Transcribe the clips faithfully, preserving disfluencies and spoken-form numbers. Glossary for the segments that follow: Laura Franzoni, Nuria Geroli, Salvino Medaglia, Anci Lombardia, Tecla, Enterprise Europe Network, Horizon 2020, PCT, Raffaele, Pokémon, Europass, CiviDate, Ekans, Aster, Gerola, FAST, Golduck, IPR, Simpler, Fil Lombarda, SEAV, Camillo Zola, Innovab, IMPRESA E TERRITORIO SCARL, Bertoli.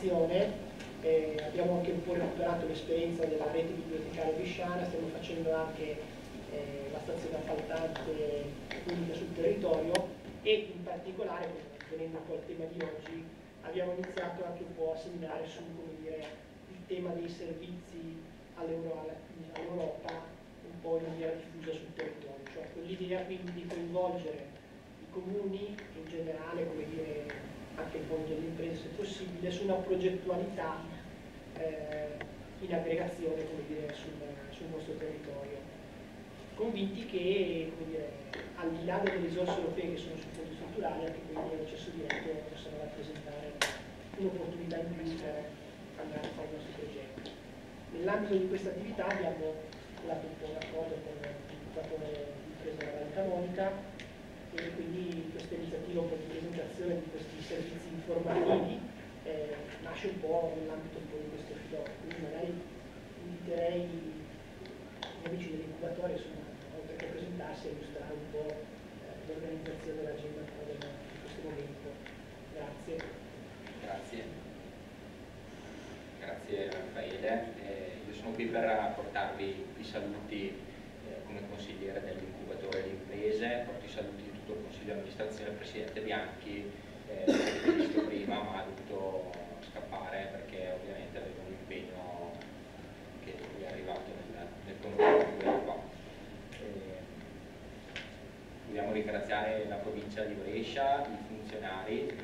innovazione. Eh, abbiamo anche un po' recuperato l'esperienza della rete bibliotecaria bresciana, stiamo facendo anche eh, la stazione appaltante unica sul territorio e in particolare, venendo un po' al tema di oggi, abbiamo iniziato anche un po' a seminare su, come dire, il tema dei servizi all'Europa un po' in maniera diffusa sul territorio, cioè con l'idea quindi di coinvolgere i comuni in generale, come dire, anche il mondo delle imprese se possibile, su una progettualità eh, in aggregazione, come dire, sul, sul nostro territorio, convinti che, come dire, al di là delle risorse europee che sono sul fondo strutturale, anche quelli dell'accesso diretto possono rappresentare un'opportunità in più per andare a fare i nostri progetti. Nell'ambito di questa attività abbiamo dato un po' un accordo con l'incubatore d'imprese della Valle Camonica, e quindi questa iniziativa per l'implementazione di questi servizi informativi eh, nasce un po' nell'ambito di questo filone, quindi magari inviterei gli amici dell'incubatore, oltre che a presentarsi, a illustrare un po' eh, l'organizzazione dell'agenda in questo momento. Grazie. Grazie. Grazie Raffaele, eh, io sono qui per portarvi i saluti eh, come consigliere dell'incubatore di imprese, porto i saluti di il Consiglio di amministrazione, il Presidente Bianchi, eh, l'ho visto prima ma ha dovuto scappare perché ovviamente aveva un impegno che è arrivato nel, nel confronto qua. Eh, vogliamo ringraziare la provincia di Brescia, i funzionari eh,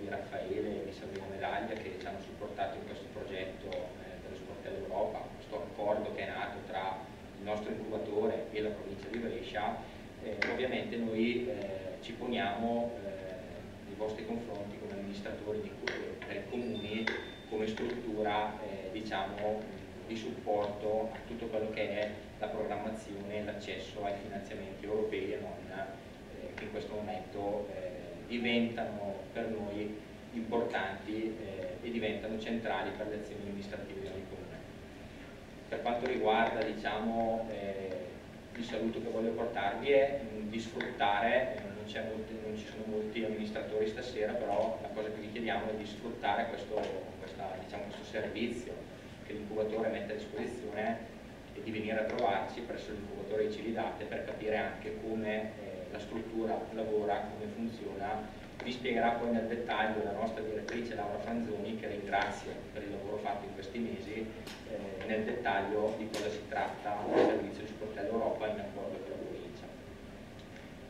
di Raffaele e di Salvino Medaglia che ci hanno supportato in questo progetto eh, dello Sportello Europa, questo accordo che è nato tra il nostro incubatore e la provincia di Brescia. Eh, ovviamente noi eh, ci poniamo eh, nei vostri confronti come amministratori di, eh, comuni, come struttura eh, diciamo, di supporto a tutto quello che è la programmazione e l'accesso ai finanziamenti europei e non, eh, che in questo momento eh, diventano per noi importanti eh, e diventano centrali per le azioni amministrative del comune. Per quanto riguarda diciamo, eh, il saluto che voglio portarvi è di sfruttare, non, molti, non ci sono molti amministratori stasera, però la cosa che vi chiediamo è di sfruttare questo, questa, diciamo, questo servizio che l'incubatore mette a disposizione e di venire a trovarci presso l'incubatore di CiviDate per capire anche come eh, la struttura lavora, come funziona. Vi spiegherà poi nel dettaglio la nostra direttrice Laura Franzoni, che ringrazio per il lavoro fatto in questi mesi, eh, nel dettaglio di cosa si tratta del servizio di Sportello Europa in accordo con la provincia.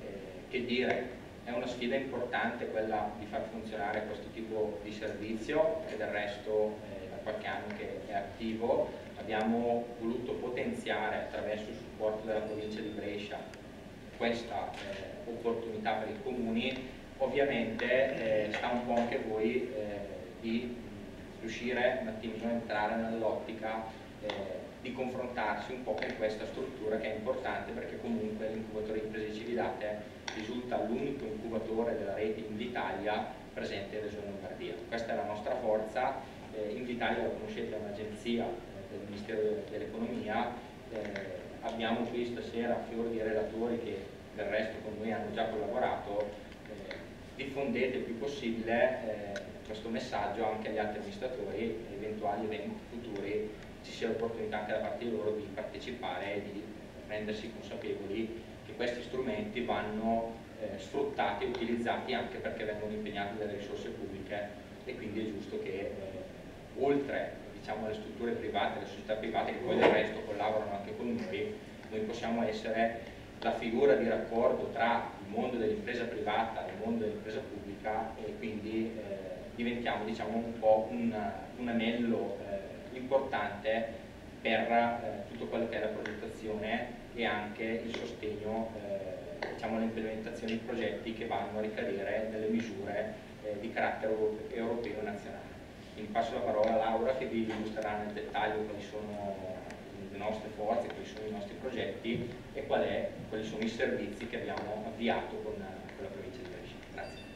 Eh, che dire, è una sfida importante quella di far funzionare questo tipo di servizio, che del resto eh, da qualche anno che è attivo. Abbiamo voluto potenziare attraverso il supporto della provincia di Brescia questa eh, opportunità per i comuni. Ovviamente eh, sta un po' anche a voi eh, di riuscire un attimino a entrare nell'ottica eh, di confrontarsi un po' con questa struttura che è importante, perché comunque l'incubatore di imprese CiviDate risulta l'unico incubatore della rete in Italia presente in Regione Lombardia. Questa è la nostra forza, eh, in Italia la conoscete, è un'agenzia eh, del Ministero dell'Economia, eh, abbiamo qui stasera fior di relatori che del resto con noi hanno già collaborato. Diffondete il più possibile eh, questo messaggio anche agli altri amministratori, eventuali eventi futuri ci sia l'opportunità anche da parte di loro di partecipare e di rendersi consapevoli che questi strumenti vanno eh, sfruttati e utilizzati anche perché vengono impegnati dalle risorse pubbliche, e quindi è giusto che eh, oltre diciamo, alle strutture private, alle società private che poi del resto collaborano anche con noi, noi possiamo essere la figura di raccordo tra il mondo dell'impresa privata e il mondo dell'impresa pubblica, e quindi eh, diventiamo diciamo, un po' un, un anello eh, importante per eh, tutto quello che è la progettazione e anche il sostegno eh, diciamo, all'implementazione di progetti che vanno a ricadere nelle misure eh, di carattere europeo e nazionale. Quindi passo la parola a Laura che vi illustrerà nel dettaglio quali sono le nostre forze, quali sono i nostri progetti e qual è, quali sono i servizi che abbiamo avviato con, con la provincia di Brescia. Grazie.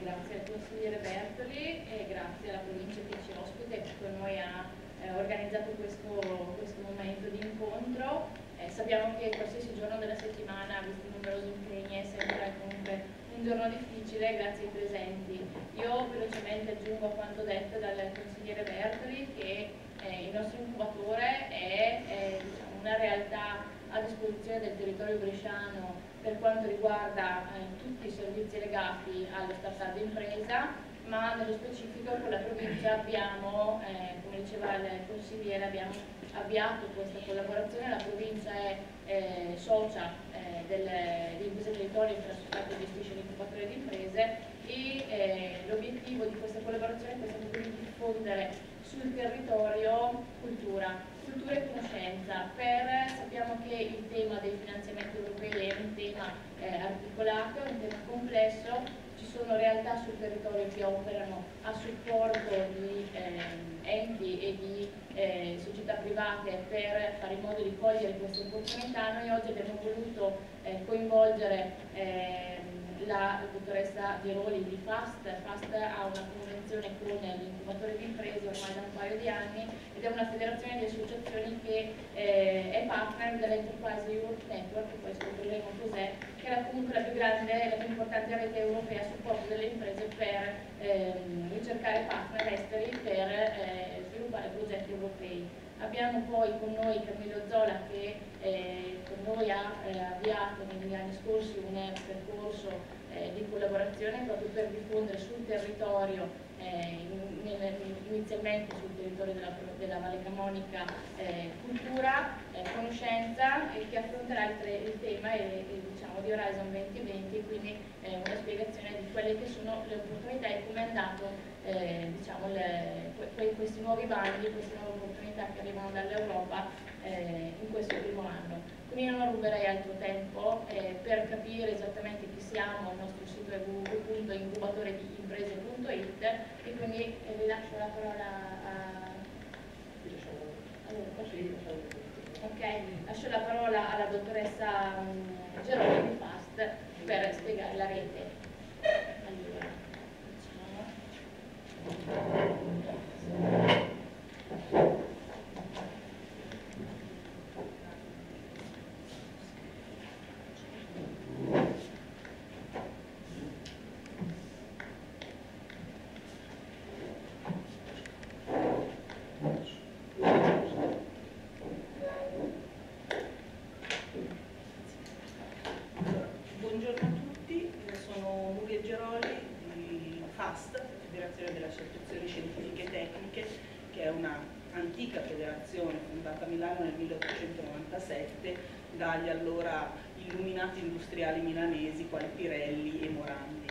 Grazie al consigliere Bertoli e grazie alla provincia che ci ospita e che con noi ha eh, organizzato questo, questo momento di incontro. Eh, sappiamo che qualsiasi giorno della settimana, visto i numerosi impegni, è sempre comunque un giorno difficile, grazie ai presenti. Io velocemente aggiungo a quanto detto dal consigliere Bertoli che eh, il nostro incubatore è, è diciamo, una realtà a disposizione del territorio bresciano per quanto riguarda eh, tutti i servizi legati allo start-up impresa, ma nello specifico con la provincia abbiamo, eh, come diceva il consigliere, abbiamo avviato questa collaborazione. La provincia è eh, socia eh, del, di Imprese Territorio Infrastrutture che gestisce l'incubatore di imprese e eh, l'obiettivo di questa collaborazione è stato quello di diffondere sul territorio cultura, cultura e conoscenza. Per, sappiamo che il tema dei finanziamenti europei è un tema eh, articolato, è un tema complesso. Ci sono realtà sul territorio che operano a supporto di eh, enti e di eh, società private per fare in modo di cogliere queste opportunità. Noi oggi abbiamo voluto eh, coinvolgere eh, la dottoressa Gerola di FAST. FAST ha una convenzione con l'incubatore di imprese ormai da un paio di anni ed è una federazione di associazioni che eh, è partner dell'Enterprise Europe Network, poi scopriremo cos'è, che era comunque la più grande e la più importante rete europea a supporto delle imprese per ehm, ricercare partner esteri per eh, sviluppare progetti europei. Abbiamo poi con noi Camillo Zola che eh, con noi ha eh, avviato negli anni scorsi un percorso eh, di collaborazione proprio per diffondere sul territorio, eh, in, nel, inizialmente sul territorio della, della Valle Camonica, eh, cultura, eh, conoscenza, e che affronterà il, tre, il tema e, e, diciamo, di Horizon duemilaventi, quindi eh, una spiegazione di quelle che sono le opportunità e come è andato. Eh, diciamo, le, que, questi nuovi bandi, queste nuove opportunità che arrivano dall'Europa eh, in questo primo anno. Quindi non ruberei altro tempo eh, per capire esattamente chi siamo. Il nostro sito è w w w punto incubatorediimprese punto it e quindi eh, vi lascio la parola a... Allora, ok, lascio la parola alla dottoressa um, Gerola di FAST per spiegare la rete. Allora. Buongiorno a tutti, sono Nuria Geroli di FAST, Federazione delle Associazioni Scientifiche e Tecniche, che è una antica federazione fondata a Milano nel milleottocentonovantasette dagli allora illuminati industriali milanesi quali Pirelli e Morandi.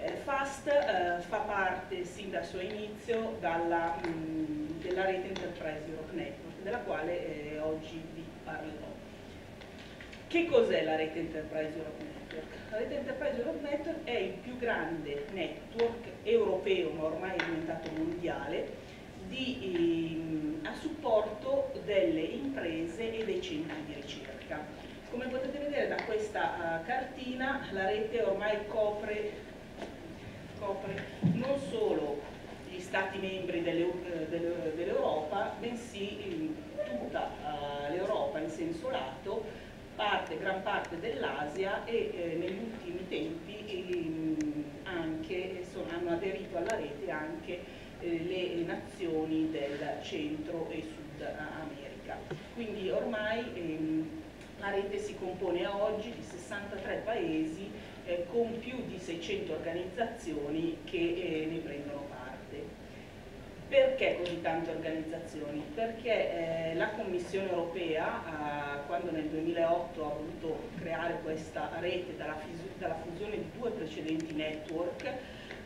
Eh, FAST eh, fa parte sin dal suo inizio dalla, mh, della rete Enterprise Europe Network, della quale eh, oggi vi parlerò. Che cos'è la rete Enterprise Europe Network? La rete Enterprise Europe Network è il più grande network europeo, ma ormai è diventato mondiale, di, eh, a supporto delle imprese e dei centri di ricerca. Come potete vedere da questa uh, cartina, la rete ormai copre, copre non solo gli stati membri dell'Europa, bensì tutta uh, l'Europa in senso lato, parte, gran parte dell'Asia e eh, negli ultimi tempi eh, anche, sono, hanno aderito alla rete anche eh, le nazioni del centro e sud America. Quindi ormai eh, la rete si compone a oggi di sessantatré paesi eh, con più di seicento organizzazioni che eh, ne prendono parte. Perché così tante organizzazioni? Perché eh, la Commissione europea, eh, quando nel duemilaotto ha voluto creare questa rete dalla, dalla fusione di due precedenti network,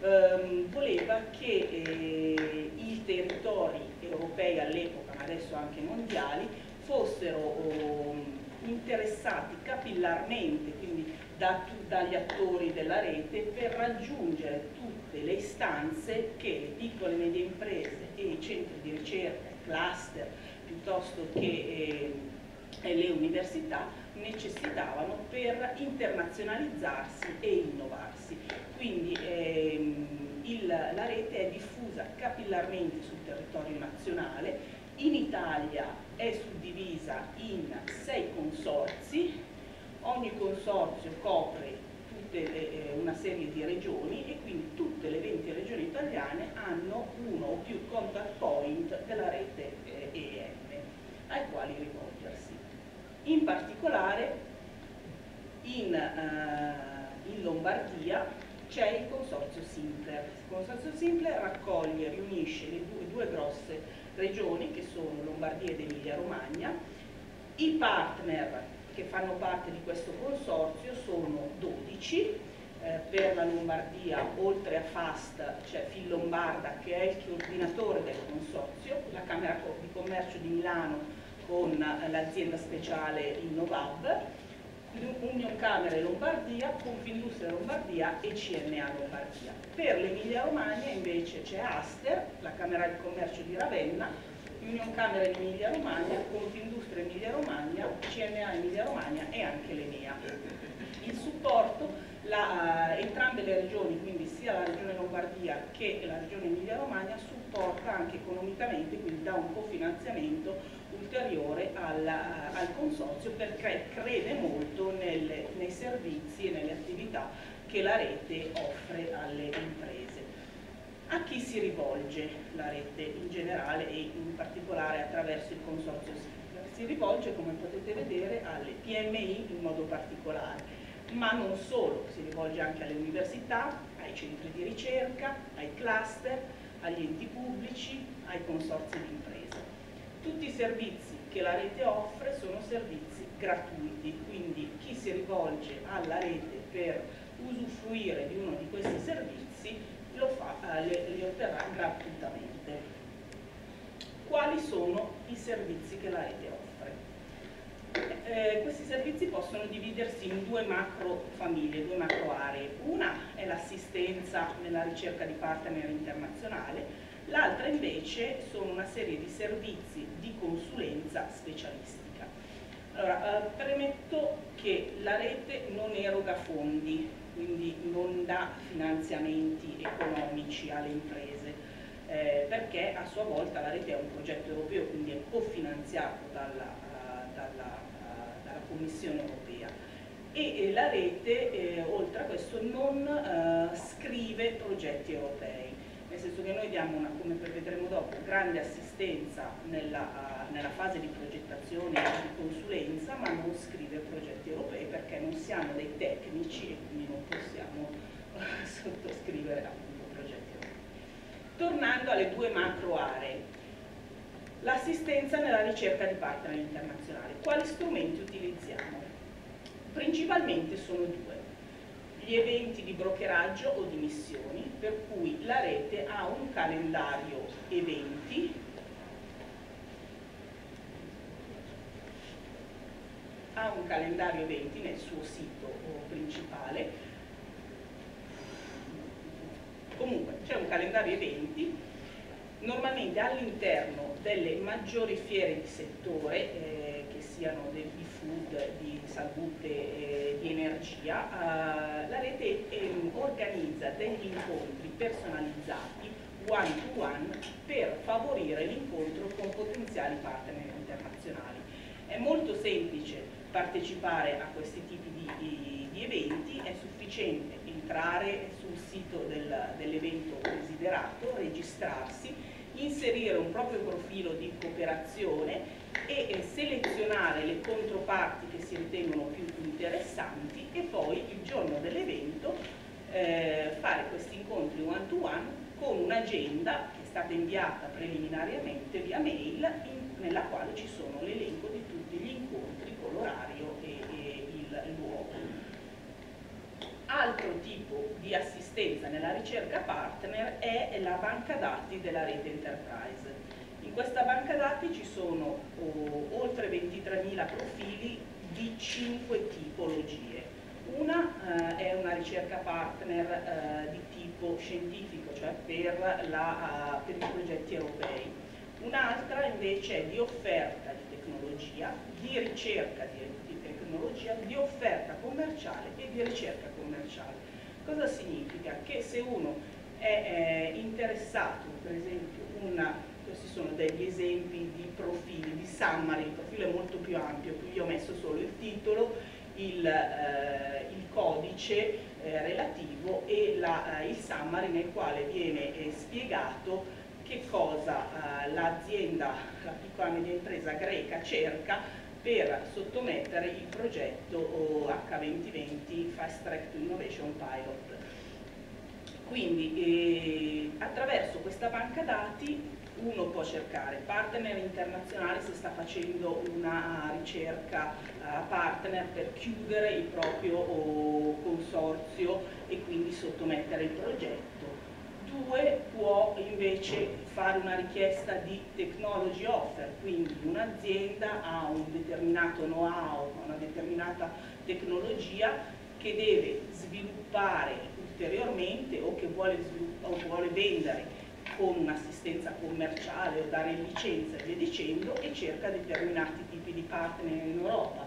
ehm, voleva che eh, i territori europei all'epoca, ma adesso anche mondiali, fossero oh, interessati capillarmente, quindi da, dagli attori della rete, per raggiungere tutti le istanze che le piccole e medie imprese e i centri di ricerca, i cluster, piuttosto che eh, le università necessitavano per internazionalizzarsi e innovarsi. Quindi eh, il, la rete è diffusa capillarmente sul territorio nazionale. In Italia è suddivisa in sei consorzi, ogni consorzio copre una serie serie di regioni e quindi tutte le venti regioni italiane hanno uno o più contact point della rete E E M ai quali rivolgersi. In particolare in, uh, in Lombardia c'è il consorzio Simpler. Il consorzio Simpler raccoglie e riunisce le due, due grosse regioni che sono Lombardia ed Emilia-Romagna. I partner che fanno parte di questo consorzio sono dodici, eh, per la Lombardia oltre a FAST c'è Fil Lombarda che è il coordinatore del consorzio, la Camera di Commercio di Milano con l'azienda speciale Innovab, Union Camera Lombardia, Confindustria Lombardia e C N A Lombardia. Per l'Emilia Romagna invece c'è Aster, la Camera di Commercio di Ravenna, Union Camera Emilia Romagna, Confindustria Emilia Romagna, C N A Emilia Romagna e anche l'Enea. Il supporto, la, uh, entrambe le regioni, quindi sia la regione Lombardia che la regione Emilia Romagna, supporta anche economicamente, quindi dà un cofinanziamento ulteriore al, uh, al consorzio perché crede molto nel, nei servizi e nelle attività che la rete offre alle imprese. A chi si rivolge la rete in generale e in particolare attraverso il consorzio Simpler? Si rivolge, come potete vedere, alle P M I in modo particolare, ma non solo, si rivolge anche alle università, ai centri di ricerca, ai cluster, agli enti pubblici, ai consorzi di impresa. Tutti i servizi che la rete offre sono servizi gratuiti, quindi chi si rivolge alla rete per usufruire di uno di questi servizi lo fa, le, le otterrà gratuitamente. Quali sono i servizi che la rete offre? Eh, questi servizi possono dividersi in due macro famiglie, due macro aree. Una è l'assistenza nella ricerca di partner internazionale, l'altra invece sono una serie di servizi di consulenza specialistica. Allora, eh, premetto che la rete non eroga fondi, quindi non dà finanziamenti economici alle imprese, eh, perché a sua volta la rete è un progetto europeo, quindi è cofinanziato dalla, dalla, dalla Commissione europea e, e la rete eh, oltre a questo non eh, scrive progetti europei, nel senso che noi diamo, una, come vedremo dopo, grande assistenza nella, nella fase di progettazione e di consulenza, ma non scrive progetti europei perché non siamo dei tecnici e quindi non possiamo sottoscrivere appunto progetti europei. Tornando alle due macro aree, l'assistenza nella ricerca di partner internazionali. Quali strumenti utilizziamo? Principalmente sono due. Gli eventi di brokeraggio o di missioni, per cui la rete ha un calendario eventi ha un calendario eventi nel suo sito principale. Comunque c'è un calendario eventi normalmente all'interno delle maggiori fiere di settore, eh, che siano del food, di salute, eh, di energia. Eh, la rete eh, organizza degli incontri personalizzati one to one per favorire l'incontro con potenziali partner internazionali. È molto semplice partecipare a questi tipi di, di, di eventi, è sufficiente entrare sul sito del, dell'evento desiderato, registrarsi, inserire un proprio profilo di cooperazione e selezionare le controparti che si ritengono più interessanti e poi il giorno dell'evento eh, fare questi incontri one to one con un'agenda che è stata inviata preliminariamente via mail in, nella quale ci sono l'elenco di tutti gli incontri con l'orario e, e il luogo. Altro tipo di assistenza nella ricerca partner è la banca dati della rete Enterprise. In questa banca dati ci sono oh, oltre ventitremila profili di cinque tipologie. Una eh, è una ricerca partner eh, di tipo scientifico, cioè per, la, uh, per i progetti europei. Un'altra invece è di offerta di tecnologia, di ricerca di, di tecnologia, di offerta commerciale e di ricerca commerciale. Cosa significa? Che se uno è eh, interessato, per esempio, una questi sono degli esempi di profili, di summary, il profilo è molto più ampio, qui io ho messo solo il titolo, il, eh, il codice eh, relativo e la, eh, il summary nel quale viene eh, spiegato che cosa eh, l'azienda, la piccola media impresa greca cerca per sottomettere il progetto H duemilaventi Fast Track to Innovation Pilot. Quindi eh, attraverso questa banca dati uno può cercare partner internazionali se sta facendo una ricerca a partner per chiudere il proprio consorzio e quindi sottomettere il progetto. Due, può invece fare una richiesta di technology offer, quindi un'azienda ha un determinato know-how, una determinata tecnologia che deve sviluppare ulteriormente o che vuole, o vuole vendere con un'assistenza commerciale o dare licenza e via dicendo, e cerca determinati tipi di partner in Europa.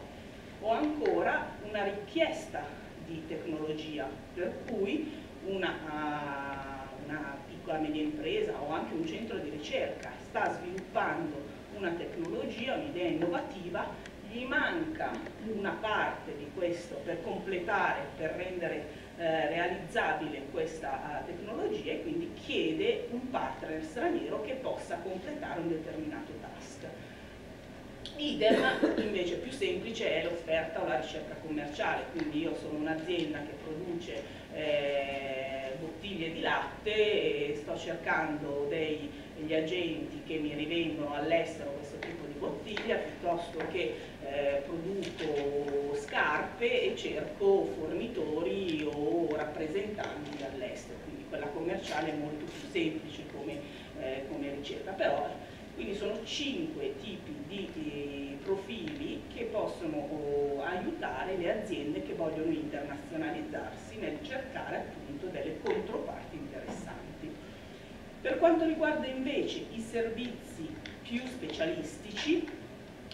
O ancora una richiesta di tecnologia, per cui una... Uh, una piccola media impresa o anche un centro di ricerca sta sviluppando una tecnologia, un'idea innovativa, gli manca una parte di questo per completare, per rendere eh, realizzabile questa eh, tecnologia, e quindi chiede un partner straniero che possa completare un determinato task. Idem invece più semplice è l'offerta o la ricerca commerciale, quindi io sono un'azienda che produce eh, bottiglie di latte e sto cercando dei, degli agenti che mi rivendono all'estero questo tipo di bottiglia, piuttosto che eh, produco scarpe e cerco fornitori o rappresentanti dall'estero, quindi quella commerciale è molto più semplice come, eh, come ricerca. Però, quindi sono cinque tipi di, di profili che possono oh, aiutare le aziende che vogliono internazionalizzarsi nel cercare appunto delle controparti interessanti. Per quanto riguarda invece i servizi più specialistici,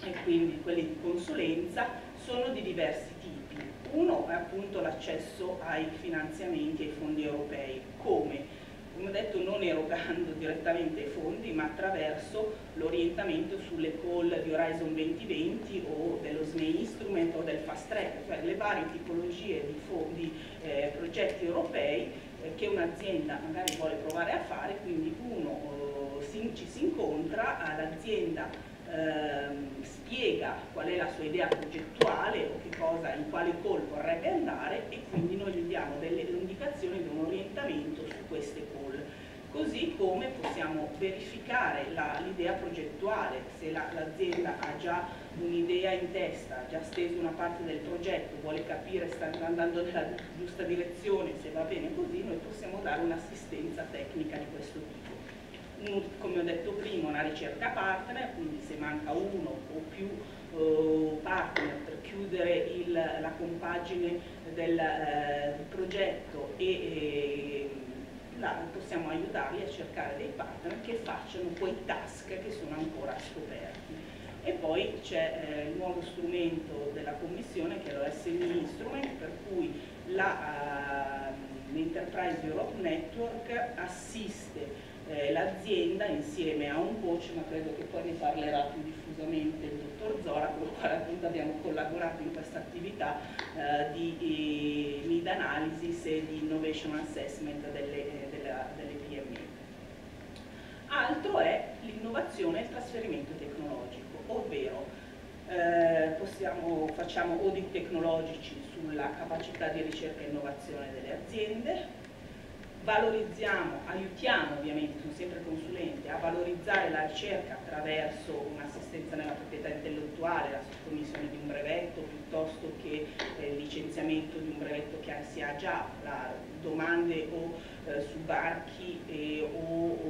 e quindi quelli di consulenza, sono di diversi tipi. Uno è appunto l'accesso ai finanziamenti e ai fondi europei. Come? Come ho detto, non erogando direttamente i fondi, ma attraverso l'orientamento sulle call di Horizon duemilaventi o dello S M E Instrument o del Fast Track, cioè le varie tipologie di fondi, eh, progetti europei eh, che un'azienda magari vuole provare a fare. Quindi uno eh, si, ci si incontra, all'azienda eh, spiega qual è la sua idea progettuale o che cosa, in quale call vorrebbe andare, e quindi noi gli diamo delle indicazioni di un orientamento su queste call. Così come possiamo verificare l'idea progettuale, se l'azienda la, ha già un'idea in testa, ha già steso una parte del progetto, vuole capire se sta andando nella giusta direzione, se va bene così, noi possiamo dare un'assistenza tecnica di questo tipo. Un, come ho detto prima, una ricerca partner, quindi se manca uno o più eh, partner per chiudere il, la compagine del eh, progetto e... e là possiamo aiutarli a cercare dei partner che facciano quei task che sono ancora scoperti. E poi c'è eh, il nuovo strumento della Commissione che è lo S M E Instrument, per cui l'Enterprise eh, Europe Network assiste eh, l'azienda insieme a un coach, ma credo che poi ne parlerà più diffusamente il dottor Zola, con il quale appunto abbiamo collaborato in questa attività eh, di eh, mid analysis e di innovation assessment delle eh, delle P M I. Altro è l'innovazione e il trasferimento tecnologico, ovvero eh, possiamo, facciamo audit tecnologici sulla capacità di ricerca e innovazione delle aziende, valorizziamo, aiutiamo ovviamente, sono sempre consulente, a valorizzare la ricerca attraverso un'assistenza nella proprietà intellettuale, la sottomissione di un brevetto, piuttosto che eh, il licenziamento di un brevetto che si ha già, la, domande o eh, sbarchi eh, o, o,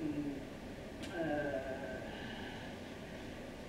mh, eh,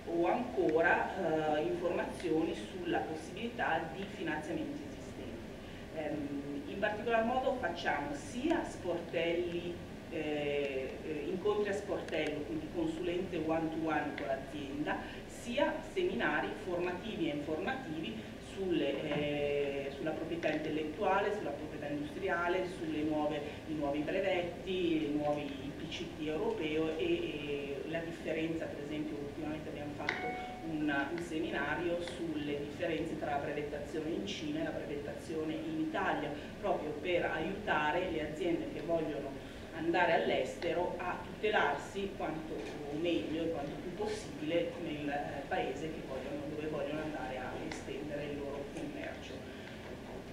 o ancora eh, informazioni sulla possibilità di finanziamenti esistenti. Ehm, In particolar modo facciamo sia sportelli, eh, incontri a sportello, quindi consulente one to one con l'azienda, sia seminari formativi e informativi sulle, eh, sulla proprietà intellettuale, sulla proprietà industriale, sulle nuove, i nuovi brevetti, i nuovi P C T europeo e, e la differenza, per esempio ultimamente abbiamo fatto un, un seminario sulle differenze tra la brevettazione in Cina e la brevettazione in Italia, proprio per aiutare le aziende che vogliono andare all'estero a tutelarsi quanto meglio e quanto più possibile nel paese che vogliono, dove vogliono andare a estendere il loro commercio.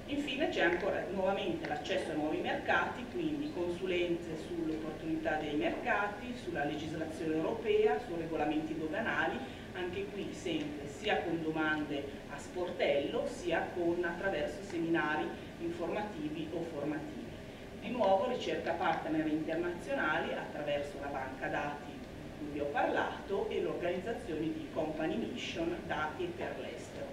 Infine c'è ancora nuovamente l'accesso a nuovi mercati, quindi consulenze sull'opportunità dei mercati, sulla legislazione europea, su regolamenti doganali, anche qui sempre sia con domande a sportello sia con attraverso seminari informativi o formativi. Di nuovo ricerca partner internazionali attraverso la banca dati di cui vi ho parlato e le organizzazioni di company mission da e per l'estero.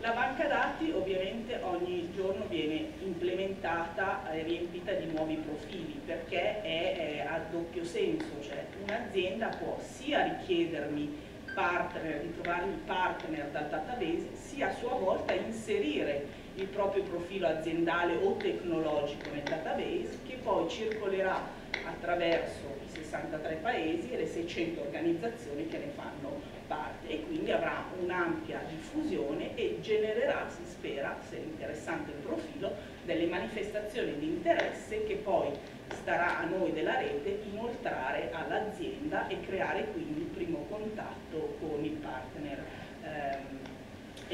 La banca dati ovviamente ogni giorno viene implementata e riempita di nuovi profili perché è, è a doppio senso, cioè un'azienda può sia richiedermi partner, di trovarmi partner dal database, sia a sua volta inserire il proprio profilo aziendale o tecnologico nel database che poi circolerà attraverso i sessantatré paesi e le seicento organizzazioni che ne fanno parte e quindi avrà un'ampia diffusione e genererà, si spera, se è interessante il profilo, delle manifestazioni di interesse che poi starà a noi della rete inoltrare all'azienda e creare quindi il primo contatto con il partner ehm,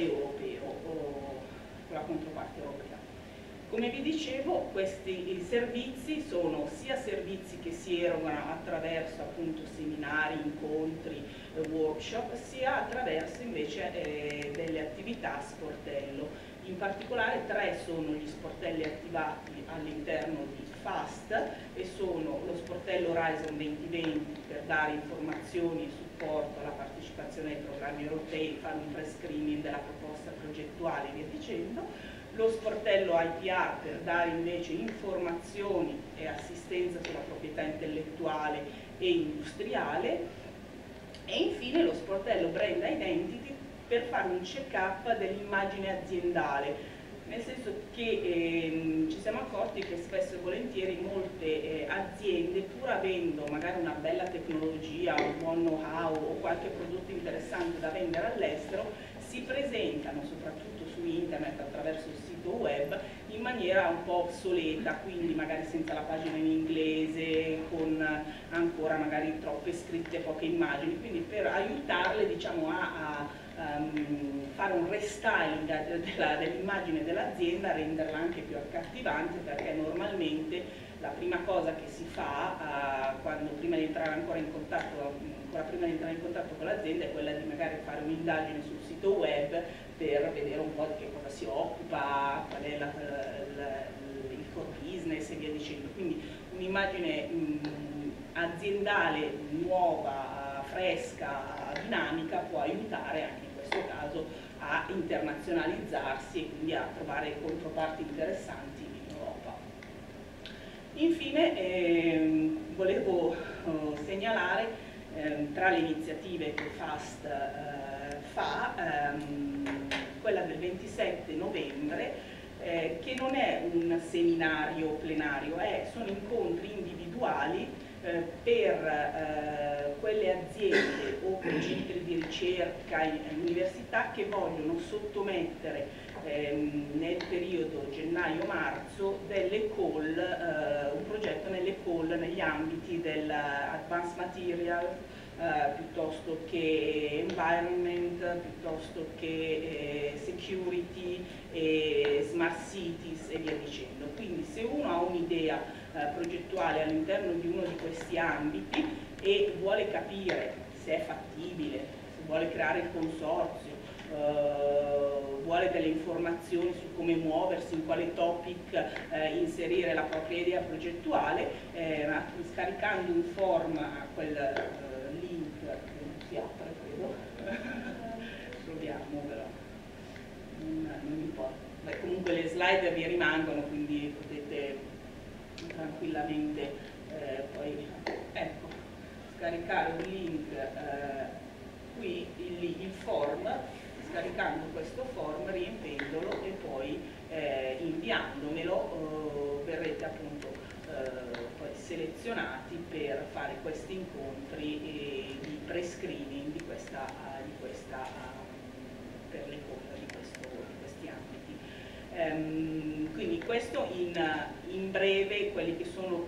europeo o la controparte europea. Come vi dicevo, questi servizi sono sia servizi che si erogano attraverso appunto seminari, incontri, workshop, sia attraverso invece eh, delle attività a sportello. In particolare tre sono gli sportelli attivati all'interno di FAST e sono lo sportello Horizon duemilaventi per dare informazioni e supporto alla partecipazione ai programmi europei, fare un pre-screening della proposta progettuale e via dicendo, lo sportello I P R per dare invece informazioni e assistenza sulla proprietà intellettuale e industriale e infine lo sportello Brand Identity per fare un check-up dell'immagine aziendale, nel senso che ehm, ci siamo accorti che spesso e volentieri molte eh, aziende, pur avendo magari una bella tecnologia, un buon know-how o qualche prodotto interessante da vendere all'estero, si presentano soprattutto su internet attraverso il sito web in maniera un po' obsoleta, quindi magari senza la pagina in inglese, con ancora magari troppe scritte e poche immagini, quindi per aiutarle diciamo a, a Um, fare un restyling dell'immagine dell'azienda, renderla anche più accattivante, perché normalmente la prima cosa che si fa uh, quando prima di entrare ancora in contatto, ancora prima di entrare in contatto con l'azienda è quella di magari fare un'indagine sul sito web per vedere un po' di che cosa si occupa, qual è la, la, il core business e via dicendo. Quindi un'immagine aziendale nuova, fresca, dinamica può aiutare anche in questo caso a internazionalizzarsi e quindi a trovare controparti interessanti in Europa. Infine ehm, volevo eh, segnalare ehm, tra le iniziative che FAST eh, fa ehm, quella del ventisette novembre eh, che non è un seminario plenario, è, sono incontri individuali eh, per eh, quelle aziende o centri di ricerca e università che vogliono sottomettere ehm, nel periodo gennaio-marzo delle call, eh, un progetto nelle call negli ambiti dell'advanced material eh, piuttosto che environment, piuttosto che eh, security e smart cities e via dicendo. Quindi se uno ha un'idea eh, progettuale all'interno di uno di questi ambiti e vuole capire se è fattibile, se vuole creare il consorzio, eh, vuole delle informazioni su come muoversi, in quale topic eh, inserire la propria idea progettuale, eh, scaricando un form a quel eh, link che si apre, credo, proviamo però, non, non importa. Beh, comunque le slide vi rimangono, quindi potete tranquillamente eh, poi, ecco, scaricare un link eh, qui, il, il form, scaricando questo form, riempendolo e poi eh, inviandomelo eh, verrete appunto eh, poi selezionati selezionati per fare questi incontri e di pre-screening di questa, di questa, per le compra di, questo, di questi ambiti. Ehm, quindi questo in, in breve quelli che sono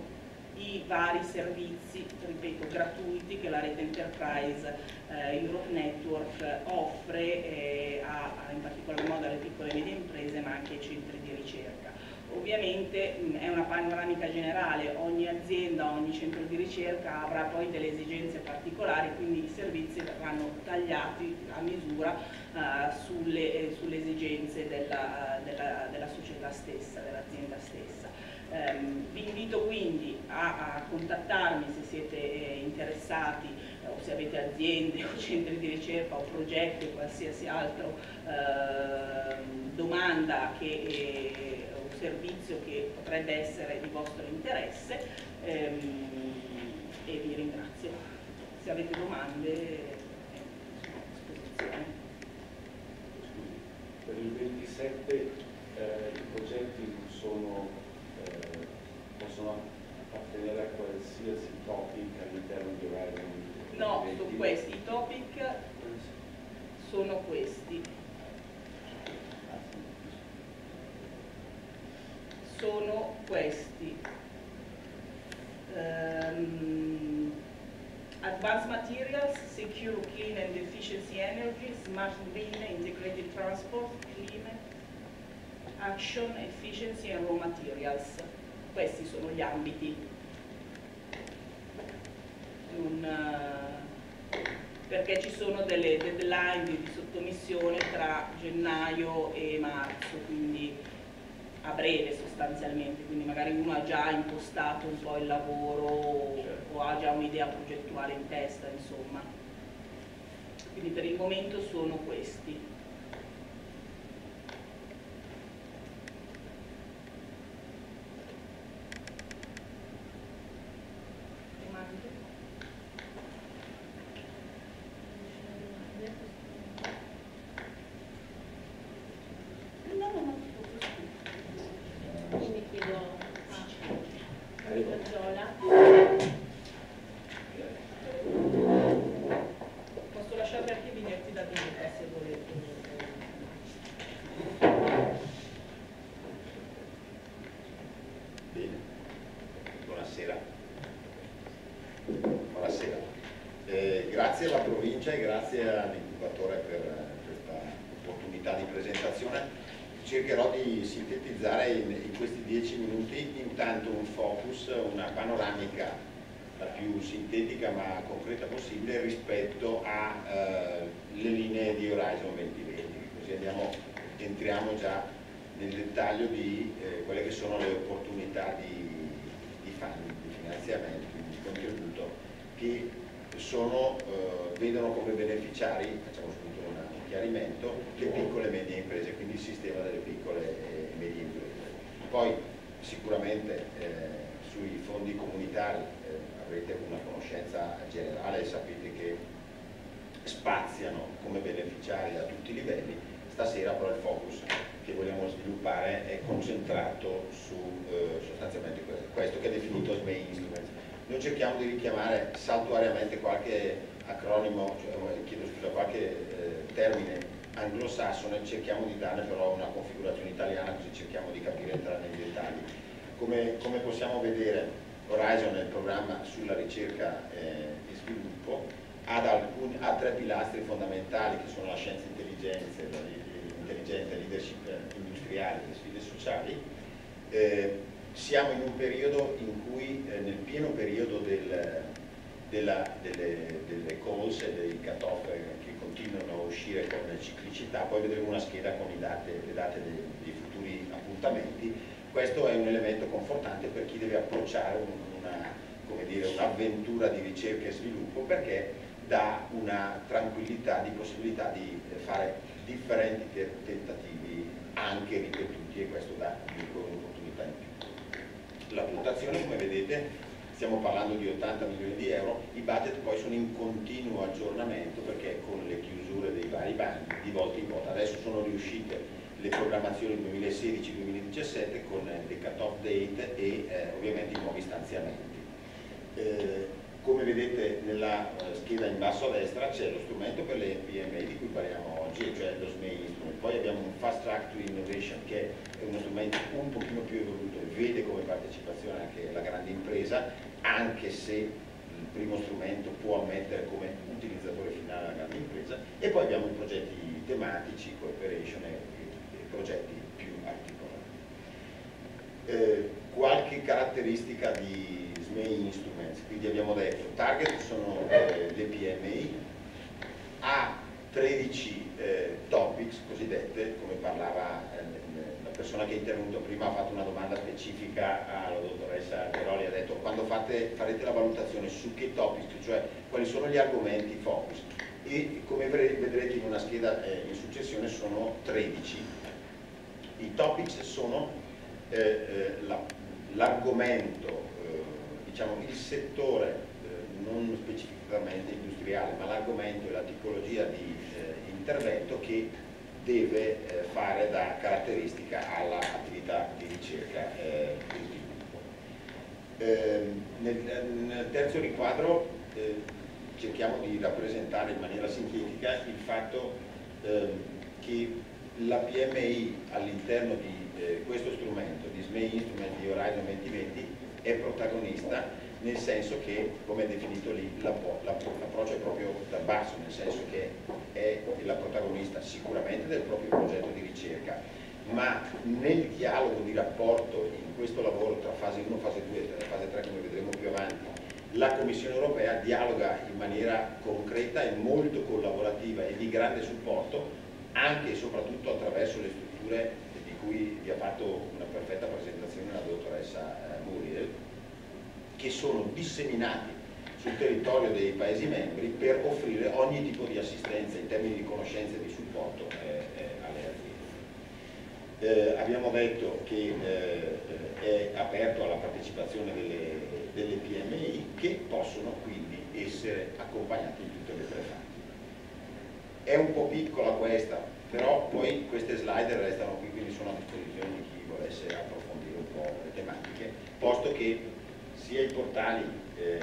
i vari servizi, ripeto, gratuiti che la rete Enterprise eh, Europe Network offre eh, a, a, in particolar modo alle piccole e medie imprese, ma anche ai centri di ricerca. Ovviamente mh, è una panoramica generale, ogni azienda, ogni centro di ricerca avrà poi delle esigenze particolari, quindi i servizi verranno tagliati a misura eh, sulle, eh, sulle esigenze della, della, della società stessa, dell'azienda stessa. Um, vi invito quindi a, a contattarmi se siete eh, interessati eh, o se avete aziende o centri di ricerca o progetti o qualsiasi altra eh, domanda che, eh, o servizio che potrebbe essere di vostro interesse ehm, e vi ringrazio. Se avete domande eh, sono a disposizione. Per il ventisette eh, i progetti non sono possono appartenere a qualsiasi topic all'interno di Horizon? No, sono questi, i topic sono questi. Sono questi. Um, advanced materials, secure, clean and efficiency energy, smart green, integrated transport, climate, action, efficiency and raw materials. Questi sono gli ambiti Un, uh, perché ci sono delle deadline di sottomissione tra gennaio e marzo, quindi a breve sostanzialmente, quindi magari uno ha già impostato un po' il lavoro, certo, o ha già un'idea progettuale in testa, insomma. Quindi per il momento sono questi. Sintetica ma concreta possibile rispetto alle eh, linee di Horizon duemilaventi, così andiamo, entriamo già nel dettaglio di eh, quelle che sono le opportunità di, di funding, di finanziamento, di contributo che sono, eh, vedono come beneficiari, facciamo subito un chiarimento, le piccole e medie imprese, quindi il sistema delle piccole e medie imprese. Poi sicuramente eh, sui fondi comunitari eh, avete una conoscenza generale, sapete che spaziano come beneficiari a tutti i livelli. Stasera però il focus che vogliamo sviluppare è concentrato su eh, sostanzialmente questo, questo che è definito S M E Instrument. Noi cerchiamo di richiamare saltuariamente qualche acronimo, cioè, chiedo scusa, qualche eh, termine anglosassone, cerchiamo di darne però una configurazione italiana così cerchiamo di capire e entrare nei dettagli. Come, come possiamo vedere, Horizon è il programma sulla ricerca eh, e sviluppo, ad alcuni, ha tre pilastri fondamentali che sono la scienza intelligente, l'intelligente, la leadership industriale e le sfide sociali. Eh, siamo in un periodo in cui, eh, nel pieno periodo del, della, delle, delle calls e dei cut-off che continuano a uscire con ciclicità, poi vedremo una scheda con i date, le date dei, dei futuri appuntamenti. Questo è un elemento confortante per chi deve approcciare un'avventura un di ricerca e sviluppo, perché dà una tranquillità di possibilità di fare differenti tentativi anche ripetuti, e questo dà un'opportunità in più. La dotazione, come vedete, stiamo parlando di ottanta milioni di euro, i budget poi sono in continuo aggiornamento perché con le chiusure dei vari bandi di volta in volta adesso sono riuscite le programmazioni duemilasedici duemiladiciassette con le cut-off date e eh, ovviamente i nuovi stanziamenti. eh, come vedete nella scheda in basso a destra c'è lo strumento per le P M I di cui parliamo oggi, cioè lo S M E Instrument. Poi abbiamo un Fast Track to Innovation, che è uno strumento un pochino più evoluto e vede come partecipazione anche la grande impresa, anche se il primo strumento può ammettere come utilizzatore finale la grande impresa. E poi abbiamo i progetti tematici, cooperation e, e progetti più articolati. Eh, qualche caratteristica di S M E Instruments, quindi abbiamo detto target sono eh, le P M I, ha tredici eh, topics cosiddette, come parlava eh, la persona che è intervenuta prima, ha fatto una domanda specifica alla dottoressa Gerola, ha detto quando fate, farete la valutazione su che topics, cioè quali sono gli argomenti focus, e come vedrete in una scheda eh, in successione sono tredici. I topics sono eh, eh, l'argomento, la, eh, diciamo il settore, eh, non specificatamente industriale, ma l'argomento e la tipologia di eh, intervento che deve eh, fare da caratteristica all'attività di ricerca e eh, di sviluppo. Eh, nel, nel terzo riquadro eh, cerchiamo di rappresentare in maniera sintetica il fatto eh, che la P M I all'interno di eh, questo strumento, di S M E Instrument di Horizon duemilaventi, è protagonista, nel senso che, come è definito lì, l'approccio è proprio da basso, nel senso che è la protagonista sicuramente del proprio progetto di ricerca, ma nel dialogo di rapporto in questo lavoro tra fase uno, fase due e fase tre, come vedremo più avanti, la Commissione europea dialoga in maniera concreta e molto collaborativa e di grande supporto, anche e soprattutto attraverso le strutture di cui vi ha fatto una perfetta presentazione la dottoressa Muriel, che sono disseminati sul territorio dei Paesi membri per offrire ogni tipo di assistenza in termini di conoscenza e di supporto alle aziende. Eh, abbiamo detto che eh, è aperto alla partecipazione delle delle P M I, che possono quindi essere accompagnate in tutte le tre fasi. È un po' piccola questa, però poi queste slide restano qui, quindi sono a disposizione di chi volesse approfondire un po' le tematiche, posto che sia i portali eh,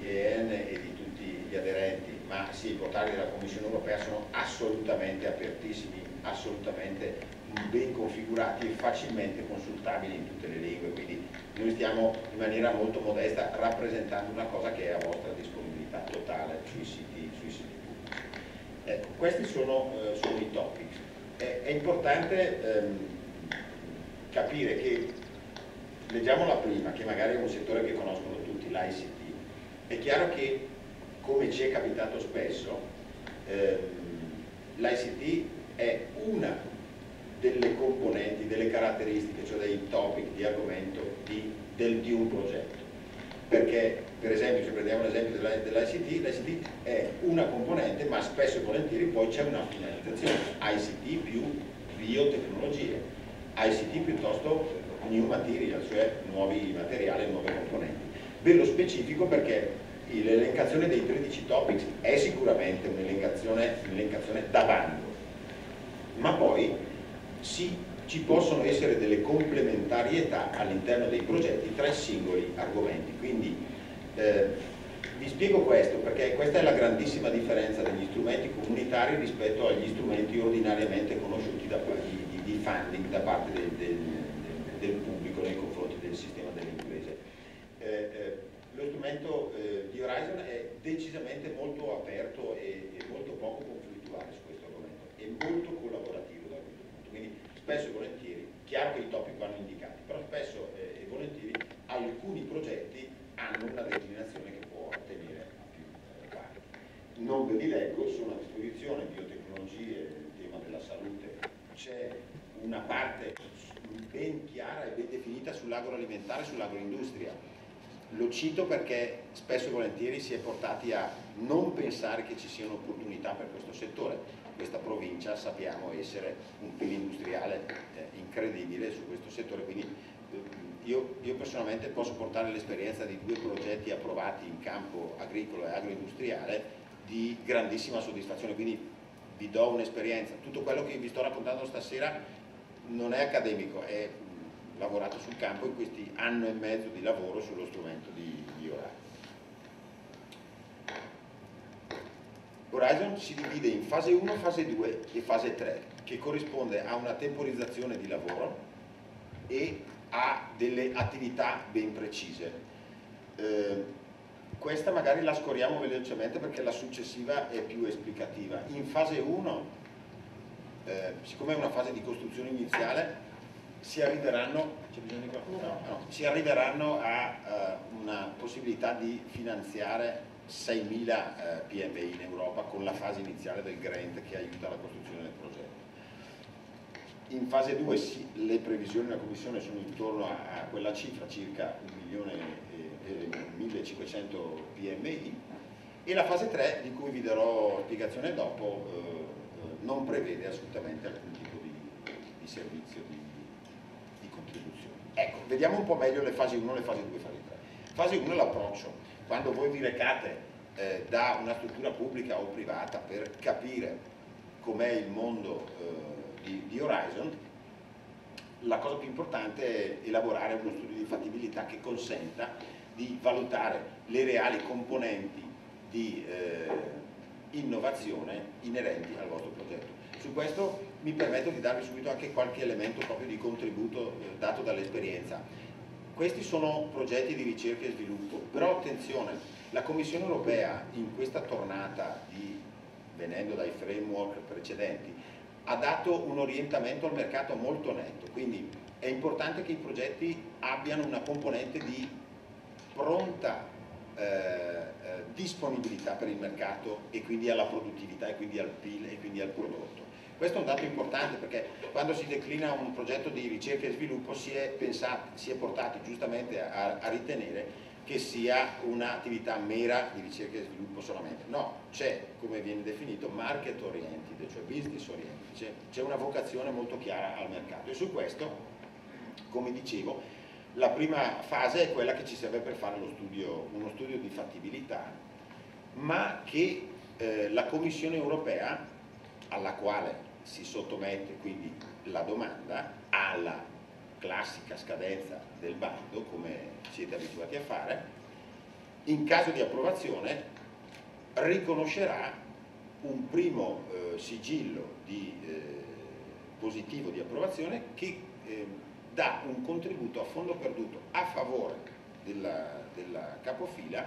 di E N e di tutti gli aderenti, ma sia i portali della Commissione europea sono assolutamente apertissimi, assolutamente ben configurati e facilmente consultabili in tutte le lingue, quindi noi stiamo in maniera molto modesta rappresentando una cosa che è a vostra disponibilità totale sui siti, sui siti pubblici. Ecco, questi sono, eh, sono i topics. È, è importante ehm, capire che, leggiamo la prima, che magari è un settore che conoscono tutti, l'I C T, è chiaro che, come ci è capitato spesso, ehm, l'I C T è una delle componenti, delle caratteristiche, cioè dei topic di argomento di, del, di un progetto. Perché, per esempio, se prendiamo l'esempio dell'I C T, l'I C T è una componente, ma spesso e volentieri poi c'è una finalizzazione. I C T più biotecnologie, I C T piuttosto new material, cioè nuovi materiali, nuove componenti. Ve lo specifico perché l'elencazione dei tredici topics è sicuramente un'elencazione un'elencazione da bando, ma poi sì, ci possono essere delle complementarietà all'interno dei progetti tra i singoli argomenti. Quindi eh, vi spiego questo perché questa è la grandissima differenza degli strumenti comunitari rispetto agli strumenti ordinariamente conosciuti da, di, di funding da parte del, del, del pubblico nei confronti del sistema delle imprese. Eh, eh, lo strumento eh, di Horizon è decisamente molto aperto e, e molto poco conflittuale su questo argomento, è molto collaborativo. Quindi spesso e volentieri, chiaro che i topic vanno indicati, però spesso eh, e volentieri alcuni progetti hanno una declinazione che può tenere a più eh, parti. Non ve li leggo, sono a disposizione biotecnologie, il tema della salute, c'è una parte ben chiara e ben definita sull'agroalimentare e sull'agroindustria. Lo cito perché spesso e volentieri si è portati a non pensare che ci siano opportunità per questo settore. Questa provincia sappiamo essere un pil industriale eh, incredibile su questo settore, quindi eh, io, io personalmente posso portare l'esperienza di due progetti approvati in campo agricolo e agroindustriale di grandissima soddisfazione, quindi vi do un'esperienza. Tutto quello che vi sto raccontando stasera non è accademico, è mh, lavorato sul campo in questi anno e mezzo di lavoro sullo strumento di, di Horizon. Horizon si divide in fase uno, fase due e fase tre, che corrisponde a una temporizzazione di lavoro e a delle attività ben precise. Eh, questa magari la scorriamo velocemente perché la successiva è più esplicativa. In fase uno, eh, siccome è una fase di costruzione iniziale, si arriveranno, c'è bisogno di qualcuno? No, no. Si arriveranno a uh, una possibilità di finanziare seimila uh, P M I in Europa con la fase iniziale del grant che aiuta la costruzione del progetto. In fase due sì, le previsioni della Commissione sono intorno a, a quella cifra, circa millecinquecento P M I, e la fase tre, di cui vi darò spiegazione dopo, uh, non prevede assolutamente alcun tipo di, di servizio di contribuzione. Ecco, vediamo un po' meglio le fasi uno, le fasi due, fase tre. Fase uno è l'approccio. Quando voi vi recate eh, da una struttura pubblica o privata per capire com'è il mondo eh, di, di Horizon, la cosa più importante è elaborare uno studio di fattibilità che consenta di valutare le reali componenti di eh, innovazione inerenti al vostro progetto. Su questo mi permetto di darvi subito anche qualche elemento proprio di contributo eh, dato dall'esperienza. Questi sono progetti di ricerca e sviluppo, però attenzione, la Commissione europea in questa tornata, di, venendo dai framework precedenti, ha dato un orientamento al mercato molto netto, quindi è importante che i progetti abbiano una componente di pronta Eh, eh, disponibilità per il mercato e quindi alla produttività e quindi al P I L e quindi al prodotto. Questo è un dato importante perché quando si declina un progetto di ricerca e sviluppo si è, pensato, si è portati giustamente a, a ritenere che sia un'attività mera di ricerca e sviluppo solamente. No, c'è, come viene definito, market oriented, cioè business oriented, c'è una vocazione molto chiara al mercato, e su questo, come dicevo, la prima fase è quella che ci serve per fare lo studio, uno studio di fattibilità, ma che eh, la Commissione europea, alla quale si sottomette quindi la domanda, alla classica scadenza del bando, come siete abituati a fare, in caso di approvazione riconoscerà un primo eh, sigillo di, eh, positivo di approvazione che eh, dà un contributo a fondo perduto a favore della, della capofila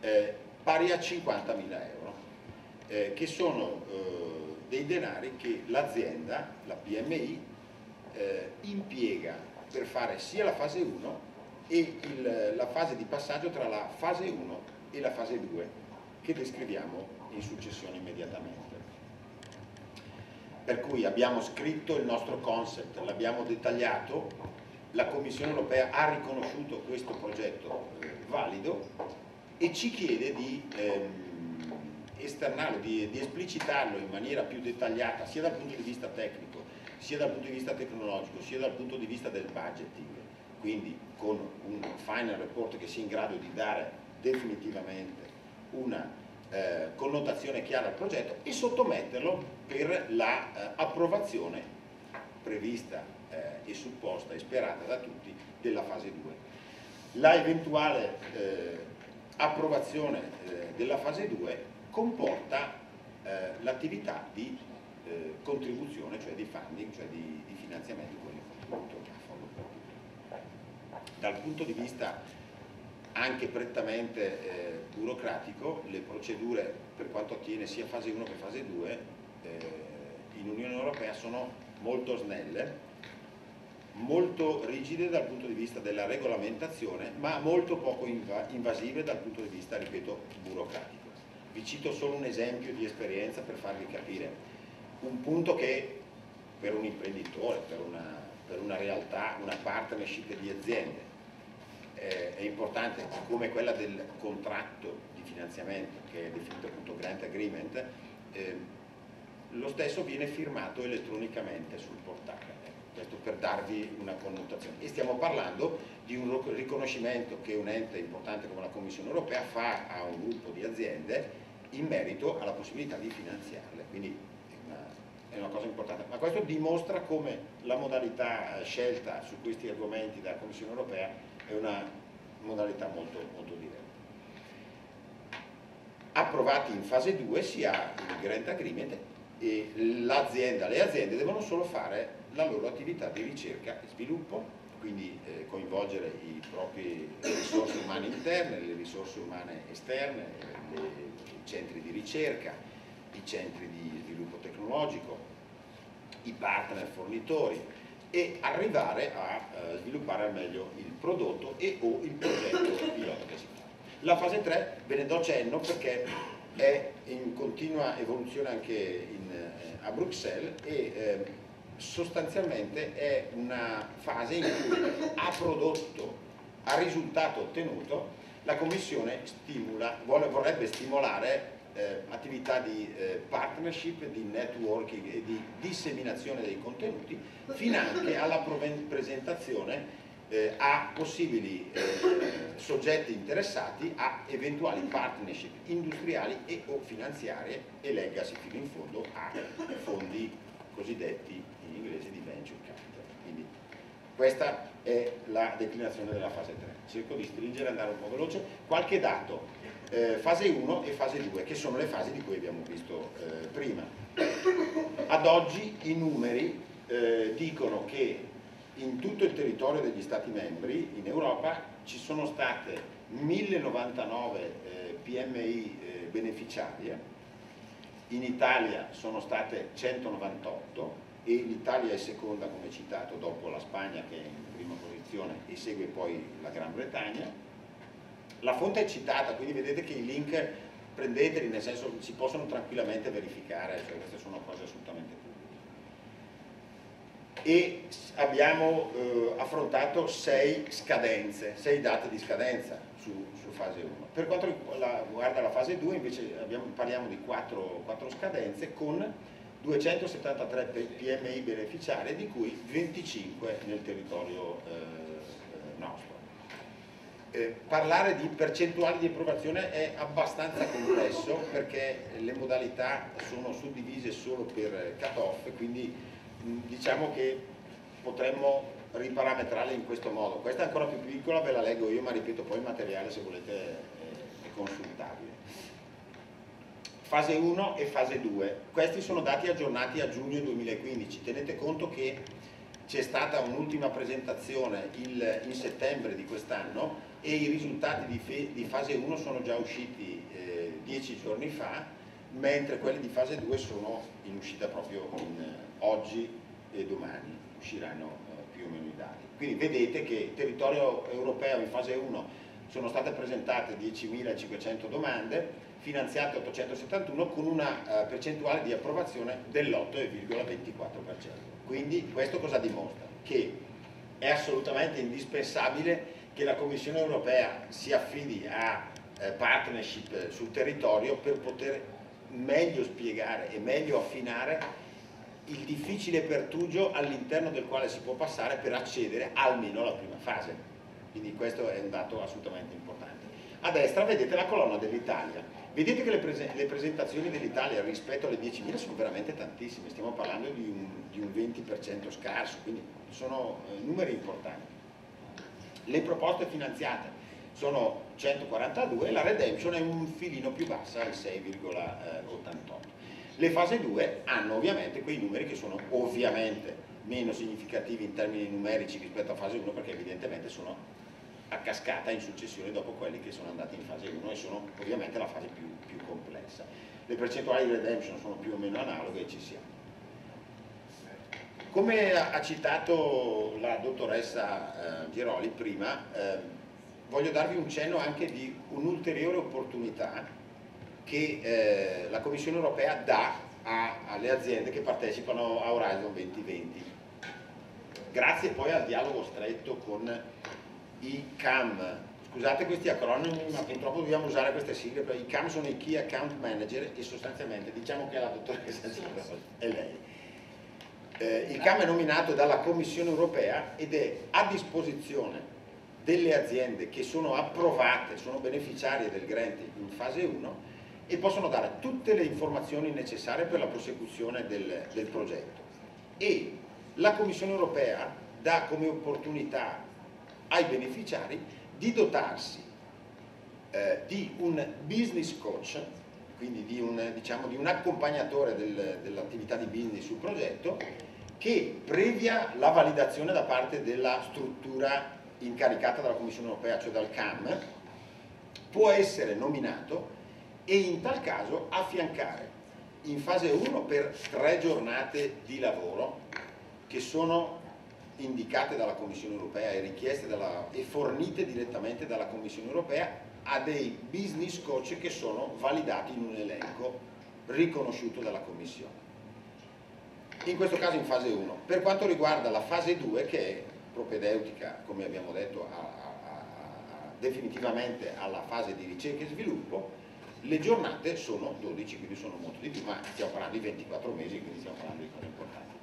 eh, pari a cinquantamila euro, eh, che sono eh, dei denari che l'azienda, la P M I, eh, impiega per fare sia la fase uno e il, la fase di passaggio tra la fase uno e la fase due, che descriviamo in successione immediatamente. Per cui abbiamo scritto il nostro concept, l'abbiamo dettagliato, la Commissione europea ha riconosciuto questo progetto valido e ci chiede di ehm, esternarlo, di, di esplicitarlo in maniera più dettagliata, sia dal punto di vista tecnico, sia dal punto di vista tecnologico, sia dal punto di vista del budgeting, quindi con un final report che sia in grado di dare definitivamente una Eh, connotazione chiara al progetto, e sottometterlo per la eh, approvazione prevista eh, e supposta e sperata da tutti della fase due. La eventuale eh, approvazione eh, della fase due comporta eh, l'attività di eh, contribuzione, cioè di funding, cioè di, di finanziamento con il fondo. Dal punto di vista anche prettamente eh, burocratico, le procedure per quanto attiene sia fase uno che fase due eh, in Unione Europea sono molto snelle, molto rigide dal punto di vista della regolamentazione, ma molto poco inv- invasive dal punto di vista, ripeto, burocratico. Vi cito solo un esempio di esperienza per farvi capire un punto che per un imprenditore, per una, per una realtà, una partnership di aziende è importante, come quella del contratto di finanziamento, che è definito appunto grant agreement. eh, lo stesso viene firmato elettronicamente sul portale, questo per darvi una connotazione, e stiamo parlando di un riconoscimento che un ente importante come la Commissione europea fa a un gruppo di aziende in merito alla possibilità di finanziarle, quindi è una, è una cosa importante, ma questo dimostra come la modalità scelta su questi argomenti dalla Commissione europea è una modalità molto, molto diretta. approvati in fase due si ha il grant agreement e l'azienda, le aziende devono solo fare la loro attività di ricerca e sviluppo, quindi eh, coinvolgere i propri, le risorse umane interne, le risorse umane esterne, le, i centri di ricerca, i centri di sviluppo tecnologico, i partner fornitori e arrivare a eh, sviluppare al meglio il prodotto e o il progetto pilota che si fa. La fase tre ve ne do cenno perché è in continua evoluzione anche in, eh, a Bruxelles e eh, sostanzialmente è una fase in cui a prodotto, a risultato ottenuto, la Commissione stimula, vuole, vorrebbe stimolare eh, attività di eh, partnership, di networking e di disseminazione dei contenuti, fino anche alla presentazione eh, a possibili eh, soggetti interessati a eventuali partnership industriali e o finanziarie, e leggasi fino in fondo a fondi cosiddetti in inglese di venture capital. Quindi questa è la declinazione della fase tre. Cerco di stringere e andare un po' veloce. Qualche dato, eh, fase uno e fase due, che sono le fasi di cui abbiamo visto eh, prima. Ad oggi i numeri eh, dicono che in tutto il territorio degli Stati membri, in Europa, ci sono state mille novantanove eh, P M I eh, beneficiarie. In Italia sono state centonovantotto e l'Italia è seconda, come citato, dopo la Spagna che è in prima posizione e segue poi la Gran Bretagna. La fonte è citata, quindi vedete che i link prendeteli, nel senso che si possono tranquillamente verificare, cioè queste sono cose assolutamente pubbliche. E abbiamo eh, affrontato sei scadenze, sei date di scadenza su, su fase uno. Per quanto riguarda la fase due invece abbiamo, parliamo di quattro scadenze con duecentosettantatré P M I beneficiari, di cui venticinque nel territorio eh, nostro. Eh, parlare di percentuali di approvazione è abbastanza complesso perché le modalità sono suddivise solo per cut-off, quindi mh, diciamo che potremmo riparametrarle in questo modo. Questa è ancora più piccola, ve la leggo io, ma ripeto poi il materiale se volete è, è consultabile. Fase uno e fase due, questi sono dati aggiornati a giugno duemilaquindici, tenete conto che c'è stata un'ultima presentazione il, in settembre di quest'anno e i risultati di, fe, di fase uno sono già usciti eh, dieci giorni fa, mentre quelli di fase due sono in uscita proprio in, oggi e domani, usciranno più o meno i dati. Quindi vedete che territorio europeo in fase uno sono state presentate diecimilacinquecento domande, finanziate ottocentosettantuno con una percentuale di approvazione dell'otto virgola ventiquattro per cento. Quindi questo cosa dimostra? Che è assolutamente indispensabile che la Commissione europea si affidi a partnership sul territorio per poter meglio spiegare e meglio affinare il difficile pertugio all'interno del quale si può passare per accedere almeno alla prima fase. Quindi questo è un dato assolutamente importante. A destra vedete la colonna dell'Italia. Vedete che le, prese le presentazioni dell'Italia rispetto alle diecimila sono veramente tantissime, stiamo parlando di un, di un venti per cento scarso, quindi sono eh, numeri importanti. Le proposte finanziate sono centoquarantadue e la redemption è un filino più bassa, al sei virgola ottantotto. Le fase due hanno ovviamente quei numeri che sono ovviamente meno significativi in termini numerici rispetto a fase uno, perché evidentemente sono a cascata in successione dopo quelli che sono andati in fase uno e sono ovviamente la fase più, più complessa. Le percentuali di redemption sono più o meno analoghe e ci siamo. Come ha citato la dottoressa eh, Geroli prima, eh, voglio darvi un cenno anche di un'ulteriore opportunità che eh, la Commissione europea dà a, alle aziende che partecipano a Horizon duemilaventi, grazie poi al dialogo stretto con i C A M. Scusate questi acronimi, ma purtroppo dobbiamo usare queste sigle, perché i C A M sono i Key Account Manager e sostanzialmente diciamo che è la dottoressa è lei. Eh, il C A M è nominato dalla Commissione europea ed è a disposizione delle aziende che sono approvate, sono beneficiarie del grant in fase uno, e possono dare tutte le informazioni necessarie per la prosecuzione del, del progetto. E la Commissione europea dà come opportunità ai beneficiari di dotarsi eh, di un business coach, quindi di un, diciamo, di un accompagnatore del, dell'attività di business sul progetto, che previa la validazione da parte della struttura incaricata dalla Commissione Europea, cioè dal C A M, può essere nominato e in tal caso affiancare in fase uno per tre giornate di lavoro che sono indicate dalla Commissione Europea e richieste dalla, e fornite direttamente dalla Commissione Europea a dei business coach che sono validati in un elenco riconosciuto dalla Commissione. In questo caso in fase uno. Per quanto riguarda la fase due, che è propedeutica, come abbiamo detto, a, a, a, definitivamente alla fase di ricerca e sviluppo, le giornate sono dodici, quindi sono molto di più, ma stiamo parlando di ventiquattro mesi, quindi stiamo parlando di cose importanti.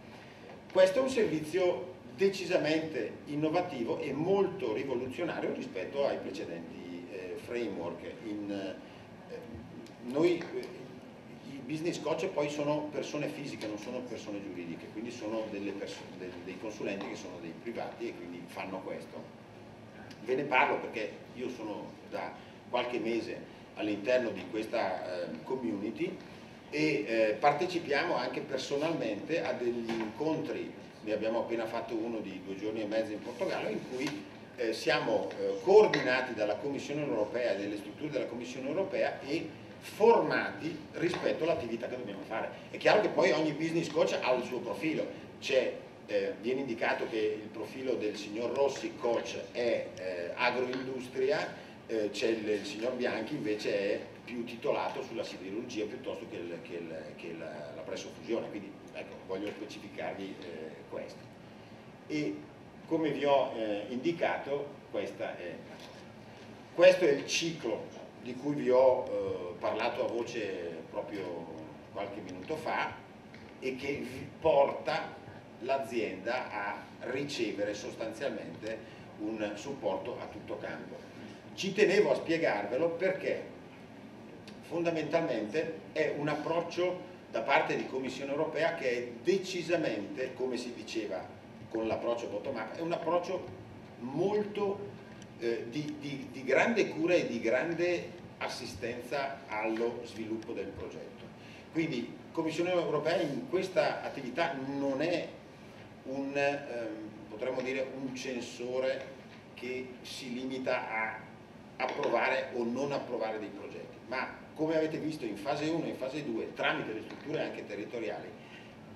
Questo è un servizio decisamente innovativo e molto rivoluzionario rispetto ai precedenti eh, framework. In, eh, noi, i business coach poi sono persone fisiche, non sono persone giuridiche, quindi sono delle persone, dei, dei consulenti che sono dei privati e quindi fanno questo. Ve ne parlo perché io sono da qualche mese all'interno di questa eh, community e eh, partecipiamo anche personalmente a degli incontri. Ne abbiamo appena fatto uno di due giorni e mezzo in Portogallo in cui eh, siamo eh, coordinati dalla Commissione Europea e dalle strutture della Commissione Europea e formati rispetto all'attività che dobbiamo fare. È chiaro che poi ogni business coach ha il suo profilo, c'è eh, viene indicato che il profilo del signor Rossi coach è eh, agroindustria, eh, c'è il, il signor Bianchi invece è più titolato sulla siderurgia piuttosto che, il, che, il, che la, la pressofusione, quindi ecco, voglio specificarvi eh, questo. E come vi ho eh, indicato, questa è, questo è il ciclo di cui vi ho eh, parlato a voce proprio qualche minuto fa e che vi porta l'azienda a ricevere sostanzialmente un supporto a tutto campo. Ci tenevo a spiegarvelo perché fondamentalmente è un approccio da parte di Commissione Europea che è decisamente, come si diceva con l'approccio bottom-up, è un approccio molto eh, di, di, di grande cura e di grande assistenza allo sviluppo del progetto. Quindi Commissione Europea in questa attività non è un, ehm, potremmo dire, un censore che si limita a approvare o non approvare dei progetti, ma come avete visto in fase uno e in fase due tramite le strutture anche territoriali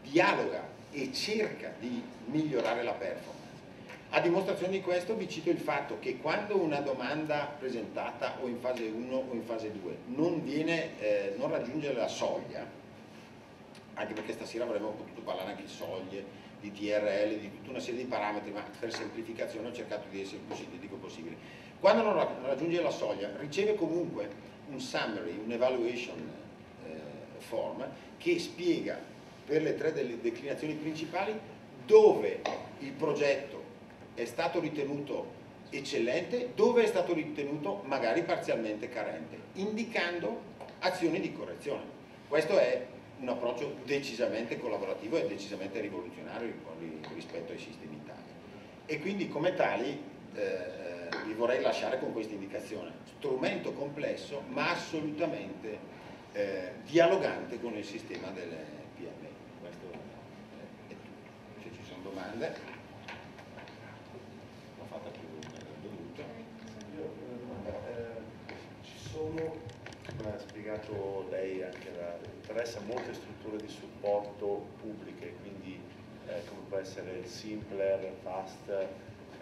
dialoga e cerca di migliorare la performance. A dimostrazione di questo vi cito il fatto che quando una domanda presentata o in fase uno o in fase due non, viene, eh, non raggiunge la soglia, anche perché stasera avremmo potuto parlare anche di soglie, di T R L, di tutta una serie di parametri, ma per semplificazione ho cercato di essere il più sintetico possibile. Quando non raggiunge la soglia riceve comunque un summary, un evaluation eh, form che spiega per le tre delle declinazioni principali dove il progetto è stato ritenuto eccellente, dove è stato ritenuto magari parzialmente carente, indicando azioni di correzione. Questo è un approccio decisamente collaborativo e decisamente rivoluzionario rispetto ai sistemi in Italia. E quindi come tali eh, vi vorrei lasciare con questa indicazione, strumento complesso ma assolutamente eh, dialogante con il sistema delle P M I. Questo è tutto. Se ci sono domande, l'ho fatta più dovuta. Eh, ci sono, come ha spiegato lei, anche la, interessa molte strutture di supporto pubbliche, quindi eh, come può essere il Simpler, Fast,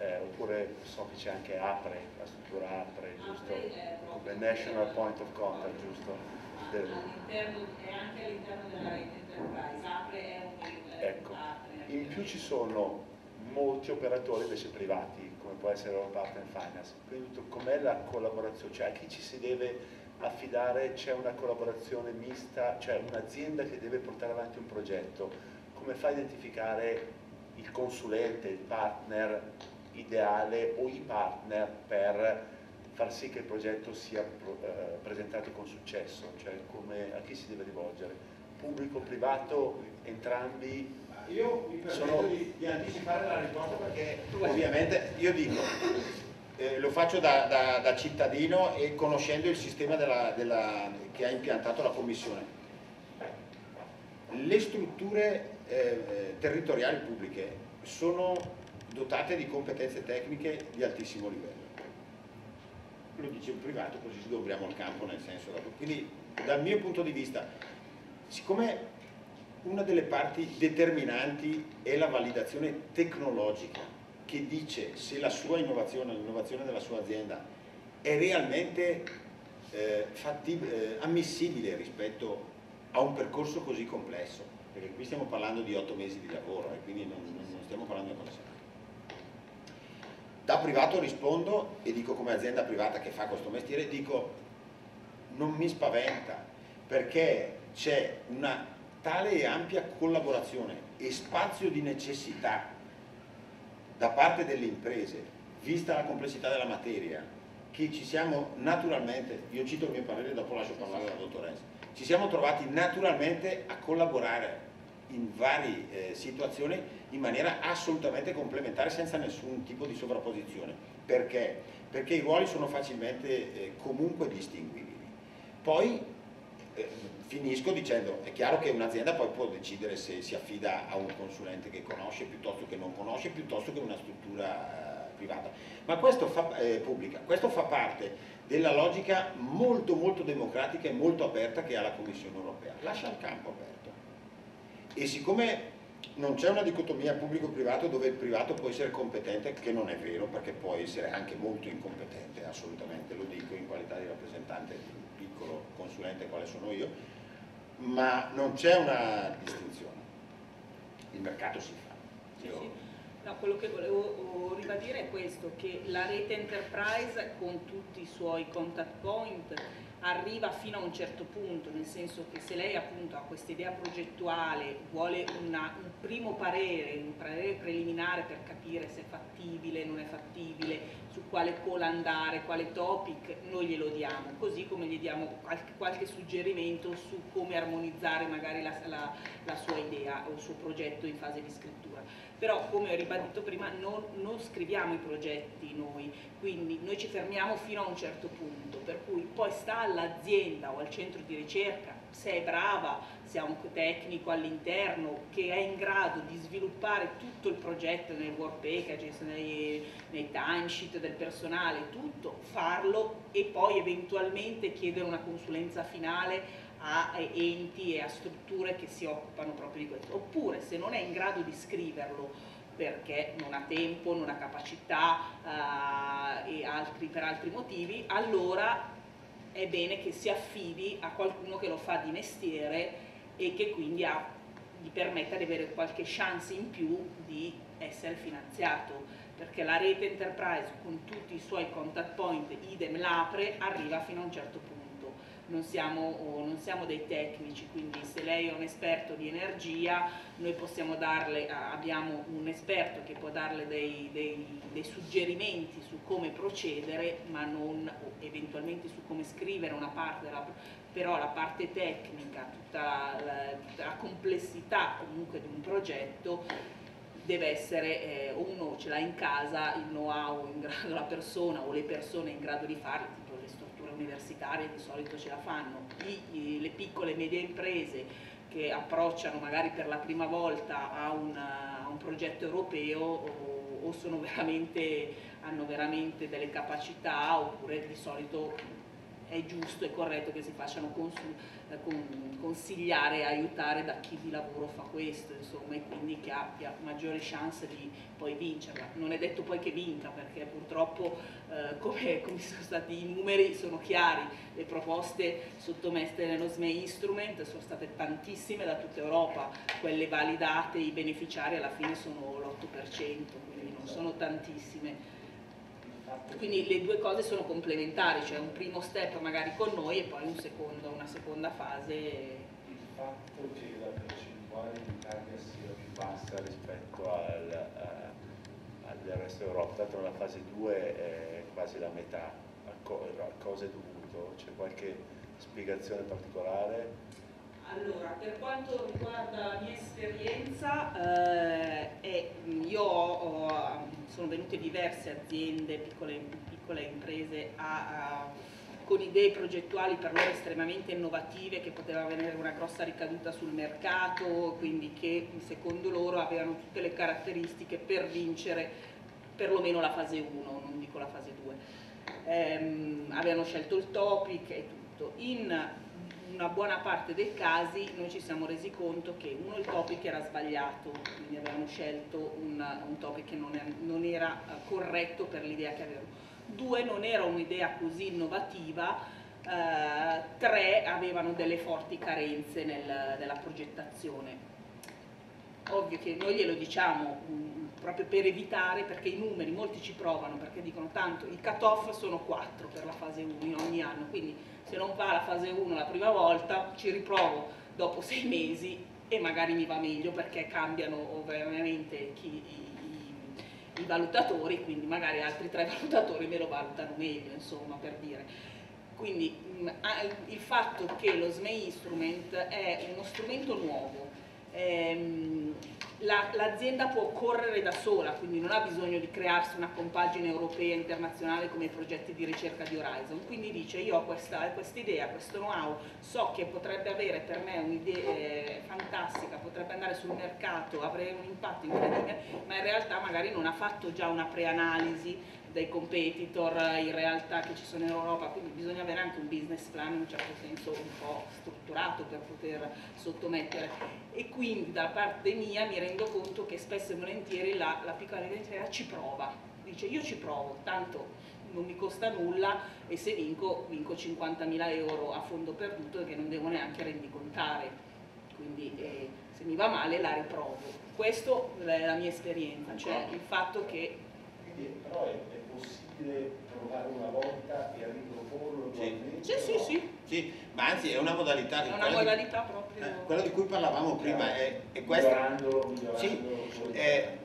eh, oppure so che c'è anche APRE, la struttura APRE, giusto? Come National Point of Contact, giusto? Del... E anche all'interno della rete Enterprise, APRE è un... Ecco, in più ci sono molti operatori invece privati, come può essere Europass e Finance, quindi com'è la collaborazione, cioè a chi ci si deve affidare, c'è una collaborazione mista, cioè un'azienda che deve portare avanti un progetto, come fa a identificare il consulente, il partner ideale o i partner per far sì che il progetto sia eh, presentato con successo, cioè come, a chi si deve rivolgere, pubblico, privato, entrambi? Io mi permetto sono... di, di anticipare la risposta perché ovviamente io dico eh, lo faccio da, da, da cittadino e conoscendo il sistema della, della, che ha impiantato la Commissione. Le strutture eh, territoriali pubbliche sono dotate di competenze tecniche di altissimo livello. Lo dice il privato, così sgombriamo il campo, nel senso. Quindi dal mio punto di vista, siccome una delle parti determinanti è la validazione tecnologica che dice se la sua innovazione, l'innovazione della sua azienda è realmente eh, fattibile, eh, ammissibile rispetto a un percorso così complesso, perché qui stiamo parlando di otto mesi di lavoro e quindi non, non stiamo parlando di cosa semplice. Da privato rispondo e dico, come azienda privata che fa questo mestiere, dico non mi spaventa, perché c'è una tale e ampia collaborazione e spazio di necessità da parte delle imprese, vista la complessità della materia, che ci siamo naturalmente, io cito il mio parere e dopo lascio parlare alla dottoressa, ci siamo trovati naturalmente a collaborare in varie eh, situazioni in maniera assolutamente complementare, senza nessun tipo di sovrapposizione. Perché? Perché i ruoli sono facilmente eh, comunque distinguibili. Poi eh, finisco dicendo, è chiaro che un'azienda poi può decidere se si affida a un consulente che conosce piuttosto che non conosce, piuttosto che una struttura eh, privata, ma questo fa, eh, pubblica. Questo fa parte della logica molto molto democratica e molto aperta che ha la Commissione europea, lascia il campo aperto. E siccome non c'è una dicotomia pubblico-privato dove il privato può essere competente, che non è vero, perché può essere anche molto incompetente, assolutamente, lo dico in qualità di rappresentante di un piccolo consulente quale sono io, ma non c'è una distinzione, il mercato si fa. Io... Sì, sì. No, quello che volevo ribadire è questo, che la rete Enterprise con tutti i suoi contact point arriva fino a un certo punto, nel senso che se lei appunto ha questa idea progettuale, vuole una, un primo parere, un parere preliminare per capire se è fattibile, non è fattibile, su quale call andare, quale topic, noi glielo diamo, così come gli diamo qualche, qualche suggerimento su come armonizzare magari la, la, la sua idea o il suo progetto in fase di scrittura. Però, come ho ribadito prima, non, non scriviamo i progetti noi, quindi noi ci fermiamo fino a un certo punto, per cui poi sta all'azienda o al centro di ricerca, se è brava, se ha un tecnico all'interno che è in grado di sviluppare tutto il progetto nel work package, nei, nei timesheet del personale, tutto, farlo e poi eventualmente chiedere una consulenza finale a enti e a strutture che si occupano proprio di questo. Oppure, se non è in grado di scriverlo perché non ha tempo, non ha capacità uh, e altri, per altri motivi, allora è bene che si affidi a qualcuno che lo fa di mestiere e che quindi ha, gli permetta di avere qualche chance in più di essere finanziato, perché la rete Enterprise con tutti i suoi contact point, idem l'APRE, arriva fino a un certo punto. Non siamo, oh, non siamo dei tecnici, quindi se lei è un esperto di energia, noi possiamo darle, abbiamo un esperto che può darle dei, dei, dei suggerimenti su come procedere, ma non eventualmente su come scrivere una parte, della, però la parte tecnica, tutta la, tutta la complessità comunque di un progetto deve essere, eh, uno ce l'ha in casa, il know-how in grado, la persona o le persone in grado di farlo. Universitarie di solito ce la fanno, I, le piccole e medie imprese che approcciano magari per la prima volta a, una, a un progetto europeo o, o sono veramente, hanno veramente delle capacità, oppure di solito è giusto e corretto che si facciano consul, con, consigliare e aiutare da chi di lavoro fa questo, insomma, e quindi che abbia maggiore chance di poi vincerla. Non è detto poi che vinca, perché purtroppo eh, come, come sono stati i numeri sono chiari, le proposte sottomesse nello S M E Instrument sono state tantissime da tutta Europa, quelle validate, i beneficiari alla fine sono l'otto per cento, quindi non sono tantissime. Quindi le due cose sono complementari, cioè un primo step magari con noi e poi un secondo, una seconda fase. Il fatto che la percentuale in Italia sia più bassa rispetto al, eh, al resto d'Europa, tanto la fase due è quasi la metà, a cosa è dovuto? C'è qualche spiegazione particolare? Allora, per quanto riguarda la mia esperienza, eh, eh, io ho, ho, sono venute diverse aziende, piccole, piccole imprese a, a, con idee progettuali per loro estremamente innovative, che poteva avere una grossa ricaduta sul mercato, quindi che secondo loro avevano tutte le caratteristiche per vincere perlomeno la fase uno, non dico la fase due. Eh, avevano scelto il topic e tutto. In una buona parte dei casi noi ci siamo resi conto che uno il topic era sbagliato, quindi avevamo scelto un, un topic che non, è, non era corretto per l'idea che avevamo. Due, non era un'idea così innovativa. Eh, tre, avevano delle forti carenze nel, nella progettazione. Ovvio che noi glielo diciamo mh, proprio per evitare, perché i numeri molti ci provano, perché dicono tanto i cut-off sono quattro per la fase uno in ogni anno, quindi se non va la fase uno la prima volta ci riprovo dopo sei mesi e magari mi va meglio, perché cambiano ovviamente chi, i, i, i valutatori, quindi magari altri tre valutatori me lo valutano meglio, insomma, per dire. Quindi mh, il fatto che lo S M E Instrument è uno strumento nuovo, ehm, l'azienda la, può correre da sola, quindi non ha bisogno di crearsi una compagine europea e internazionale come i progetti di ricerca di Horizon, quindi dice io ho questa idea, questo know-how, so che potrebbe avere per me un'idea eh, fantastica, potrebbe andare sul mercato, avere un impatto incredibile, ma in realtà magari non ha fatto già una preanalisi dei competitor in realtà che ci sono in Europa, quindi bisogna avere anche un business plan in un certo senso un po' strutturato per poter sottomettere. E quindi da parte mia mi rendo conto che spesso e volentieri la, la piccola impresa ci prova, dice io ci provo, tanto non mi costa nulla e se vinco, vinco cinquantamila euro a fondo perduto che non devo neanche rendicontare, quindi eh, se mi va male la riprovo. Questa è la mia esperienza, cioè il fatto che... Però è, è possibile provare una volta e riproporlo? Sì, sì, sì, no? sì. sì. Ma anzi è una modalità. È una modalità di, proprio. Eh, quella di cui parlavamo prima è, è questa. Migliorando, migliorando, sì, eh,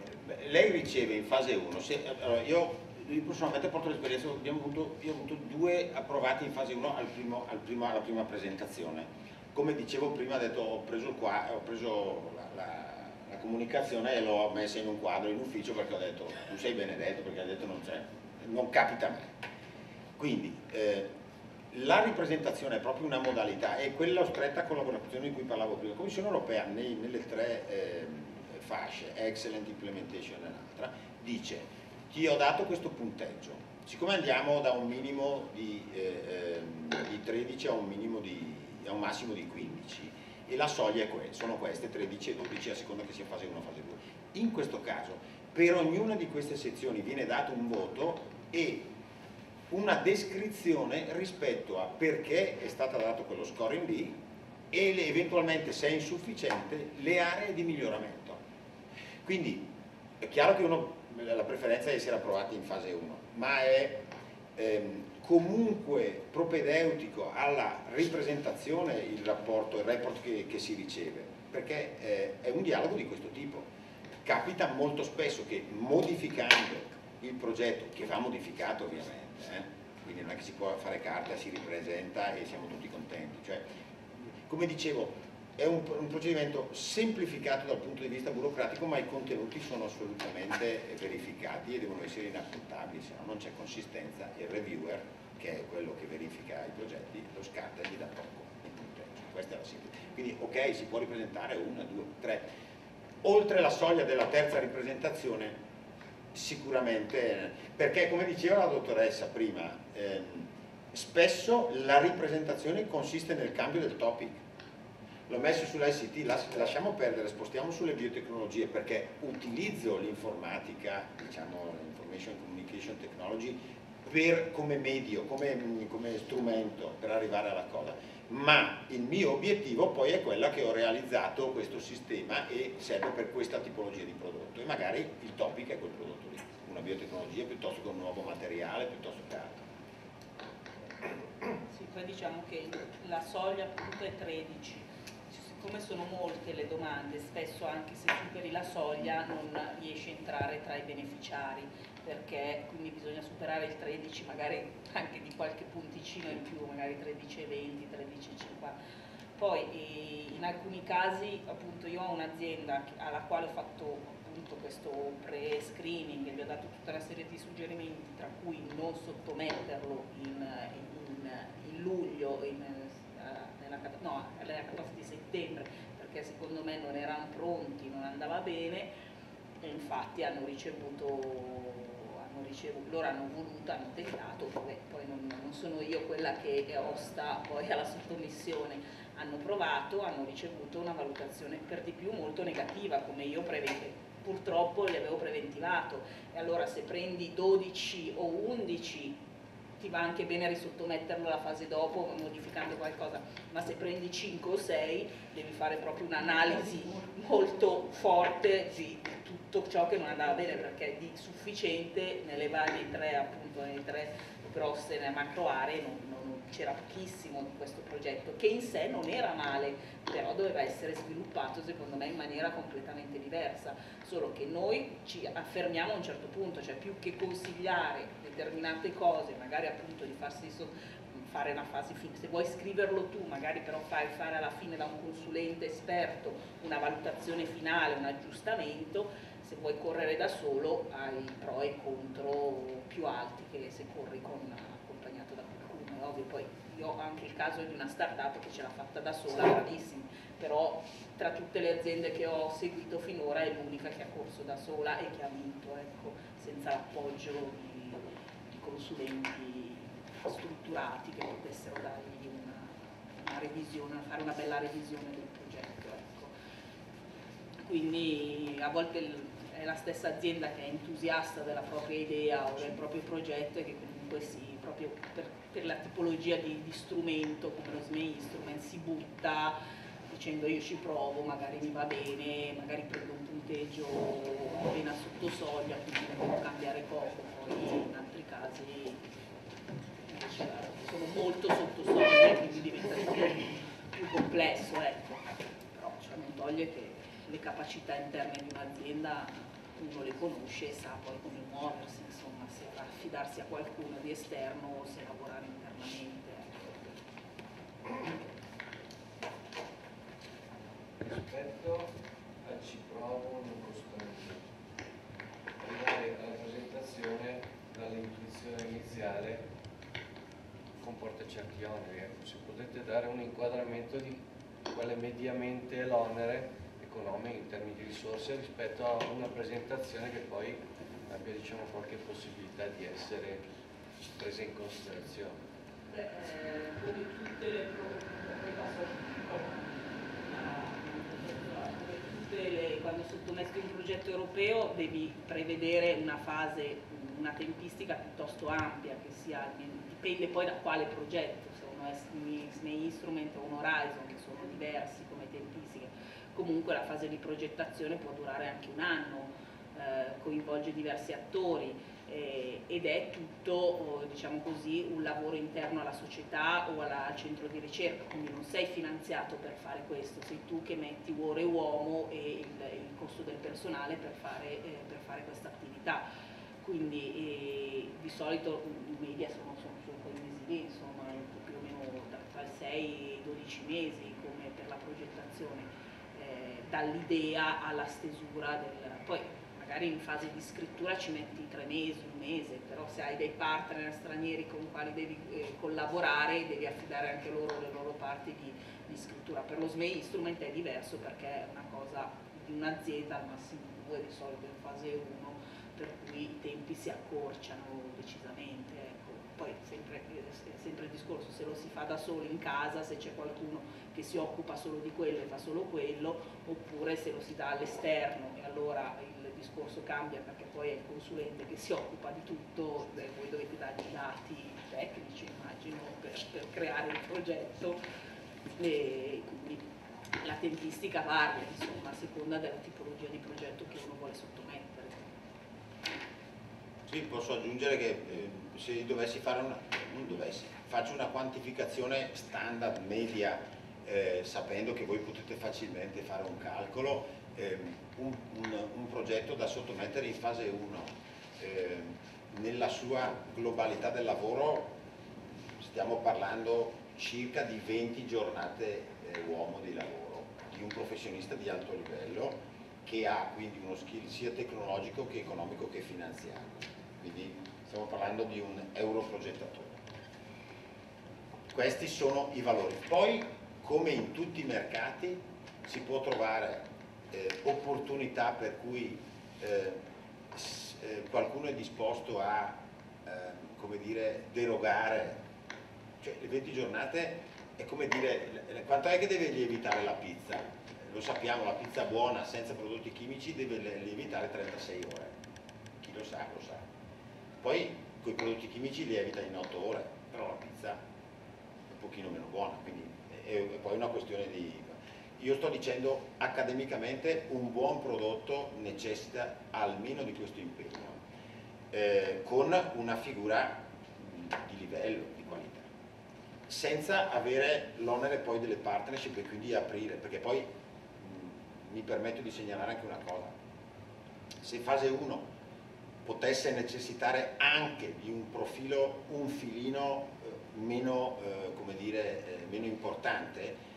lei riceve in fase uno. Se, allora io, io personalmente porto l'esperienza, abbiamo avuto, io ho avuto due approvati in fase uno al primo, al primo, alla prima presentazione. Come dicevo prima, ho, detto, ho preso, il qua, ho preso la... la la comunicazione e l'ho messa in un quadro in ufficio, perché ho detto tu sei benedetto, perché ha detto non c'è, non capita mai. Quindi eh, la ripresentazione è proprio una modalità, e quella stretta collaborazione di cui parlavo prima. La Commissione europea nei, nelle tre eh, fasce, Excellent Implementation e l'altra, dice ti ho dato questo punteggio, siccome andiamo da un minimo di, eh, di tredici a un, minimo di, a un massimo di quindici, e la soglia è que sono queste, tredici e dodici, a seconda che sia fase uno o fase due. In questo caso per ognuna di queste sezioni viene dato un voto e una descrizione rispetto a perché è stato dato quello score in B e eventualmente, se è insufficiente, le aree di miglioramento. Quindi è chiaro che uno, la preferenza è essere approvati in fase uno, ma è ehm, comunque propedeutico alla ripresentazione il rapporto, il report che, che si riceve, perché eh, è un dialogo di questo tipo. Capita molto spesso che modificando il progetto, che va modificato ovviamente, eh, quindi non è che si può fare carta, si ripresenta e siamo tutti contenti, cioè, come dicevo è un, un procedimento semplificato dal punto di vista burocratico, ma i contenuti sono assolutamente verificati e devono essere inappuntabili, se no non c'è consistenza. Il reviewer, che è quello che verifica i progetti, lo scatta e gli dà poco di punteggio. Questa è la sintesi. Quindi ok, si può ripresentare una, due, tre. Oltre la soglia della terza ripresentazione sicuramente, perché come diceva la dottoressa prima, ehm, spesso la ripresentazione consiste nel cambio del topic. L'ho messo sull'I C T, lasciamo perdere, spostiamo sulle biotecnologie, perché utilizzo l'informatica, diciamo l'information communication technology, per, come medio, come, come strumento per arrivare alla cosa, ma il mio obiettivo poi è quello che ho realizzato questo sistema e serve per questa tipologia di prodotto, e magari il topic è quel prodotto lì, una biotecnologia piuttosto che un nuovo materiale, piuttosto che altro. Sì, poi diciamo che la soglia appunto è tredici. Come sono molte le domande, spesso anche se superi la soglia non riesci a entrare tra i beneficiari, perché quindi bisogna superare il tredici, magari anche di qualche punticino in più, magari tredici e venti, tredici e cinquanta. Poi in alcuni casi, appunto, io ho un'azienda alla quale ho fatto appunto questo pre-screening e vi ho dato tutta una serie di suggerimenti, tra cui non sottometterlo in, in, in luglio, in, nella, no, nella catastrofe di settembre, perché secondo me non erano pronti, non andava bene, e infatti hanno ricevuto... Ricevo, loro hanno voluto, hanno tentato, poi, poi non, non sono io quella che osta poi alla sottomissione, hanno provato, hanno ricevuto una valutazione per di più molto negativa, come io purtroppo le avevo preventivato, e allora se prendi dodici o undici ti va anche bene risottometterlo alla fase dopo modificando qualcosa, ma se prendi cinque o sei devi fare proprio un'analisi molto forte di tutto ciò che non andava bene, perché di sufficiente nelle varie tre, appunto, nelle tre grosse macro aree non, non c'era pochissimo di questo progetto, che in sé non era male, però doveva essere sviluppato secondo me in maniera completamente diversa, solo che noi ci affermiamo a un certo punto, cioè più che consigliare determinate cose, magari appunto di farsi so, fare una fase fine, se vuoi scriverlo tu magari però fai fare alla fine da un consulente esperto una valutazione finale, un aggiustamento, se vuoi correre da solo hai pro e contro più alti che se corri con, accompagnato da qualcuno, è ovvio. Poi io ho anche il caso di una startup che ce l'ha fatta da sola, bravissima, però tra tutte le aziende che ho seguito finora è l'unica che ha corso da sola e che ha vinto, ecco, senza l'appoggio consulenti strutturati che potessero dargli una, una revisione, fare una bella revisione del progetto, ecco. Quindi a volte è la stessa azienda che è entusiasta della propria idea o del proprio progetto e che comunque si, proprio per, per la tipologia di, di strumento come lo S M E Instrument, si butta dicendo io ci provo, magari mi va bene, magari prendo un punteggio appena sotto soglia, quindi devo cambiare poco, poi in altri casi invece sono molto sotto soglia, quindi diventa più complesso, ecco. Però cioè, non toglie che le capacità interne di un'azienda uno le conosce e sa poi come muoversi, insomma, se affidarsi a qualcuno di esterno o se lavorare internamente, ecco. Rispetto al ci provo non costa nulla, arrivare alla presentazione dall'intuizione iniziale comporta certi oneri, ecco. Se potete dare un inquadramento di quale mediamente è l'onere economico in termini di risorse rispetto a una presentazione che poi abbia, diciamo, qualche possibilità di essere presa in considerazione. Beh, eh, come tutte le Le, quando sottometti un progetto europeo devi prevedere una fase, una tempistica piuttosto ampia, che sia, dipende poi da quale progetto, se uno è S M E Instrument o un Horizon, che sono diversi come tempistiche. Comunque la fase di progettazione può durare anche un anno, eh, coinvolge diversi attori, eh, ed è tutto, eh, diciamo così, un lavoro interno alla società o alla, al centro di ricerca, quindi non sei finanziato per fare questo, sei tu che metti ore uomo e il, il costo del personale per fare, eh, per fare questa attività, quindi eh, di solito i media sono, sono, sono quei mesi lì, insomma, più o meno tra i sei e i dodici mesi come per la progettazione, eh, dall'idea alla stesura del... Poi, magari in fase di scrittura ci metti tre mesi, un mese, però se hai dei partner stranieri con i quali devi eh, collaborare, devi affidare anche loro le loro parti di, di scrittura. Per lo S M E Instrument è diverso perché è una cosa di un'azienda, al massimo due, di solito in fase uno, per cui i tempi si accorciano decisamente. Ecco. Poi sempre, sempre il discorso, se lo si fa da solo in casa, se c'è qualcuno che si occupa solo di quello e fa solo quello, oppure se lo si dà all'esterno, e allora il discorso cambia perché poi è il consulente che si occupa di tutto, beh, voi dovete dargli i dati tecnici, immagino, per, per creare il progetto, e quindi la tempistica varia, insomma, a seconda della tipologia di progetto che uno vuole sottomettere. Sì, posso aggiungere che eh, se dovessi fare una, non dovessi, faccio una quantificazione standard media, eh, sapendo che voi potete facilmente fare un calcolo, eh, un, un, un progetto da sottomettere in fase uno, eh, nella sua globalità del lavoro stiamo parlando circa di venti giornate eh, uomo di lavoro, di un professionista di alto livello che ha quindi uno skill sia tecnologico che economico che finanziario. Quindi stiamo parlando di un europrogettatore. Questi sono i valori. Poi, come in tutti i mercati, si può trovare eh, opportunità per cui eh, s, eh, qualcuno è disposto a eh, come dire, derogare. Cioè, le venti giornate è come dire, quanto è che deve lievitare la pizza? Lo sappiamo, la pizza buona senza prodotti chimici deve lievitare trentasei ore. Chi lo sa, lo sa. Poi con i prodotti chimici lievita in otto ore, però la pizza è un pochino meno buona, quindi è poi una questione di... Io sto dicendo accademicamente un buon prodotto necessita almeno di questo impegno, eh, con una figura di livello, di qualità, senza avere l'onere poi delle partnership e quindi aprire, perché poi mh, mi permetto di segnalare anche una cosa, se fase uno potesse necessitare anche di un profilo un filino eh, meno, eh, come dire, eh, meno importante,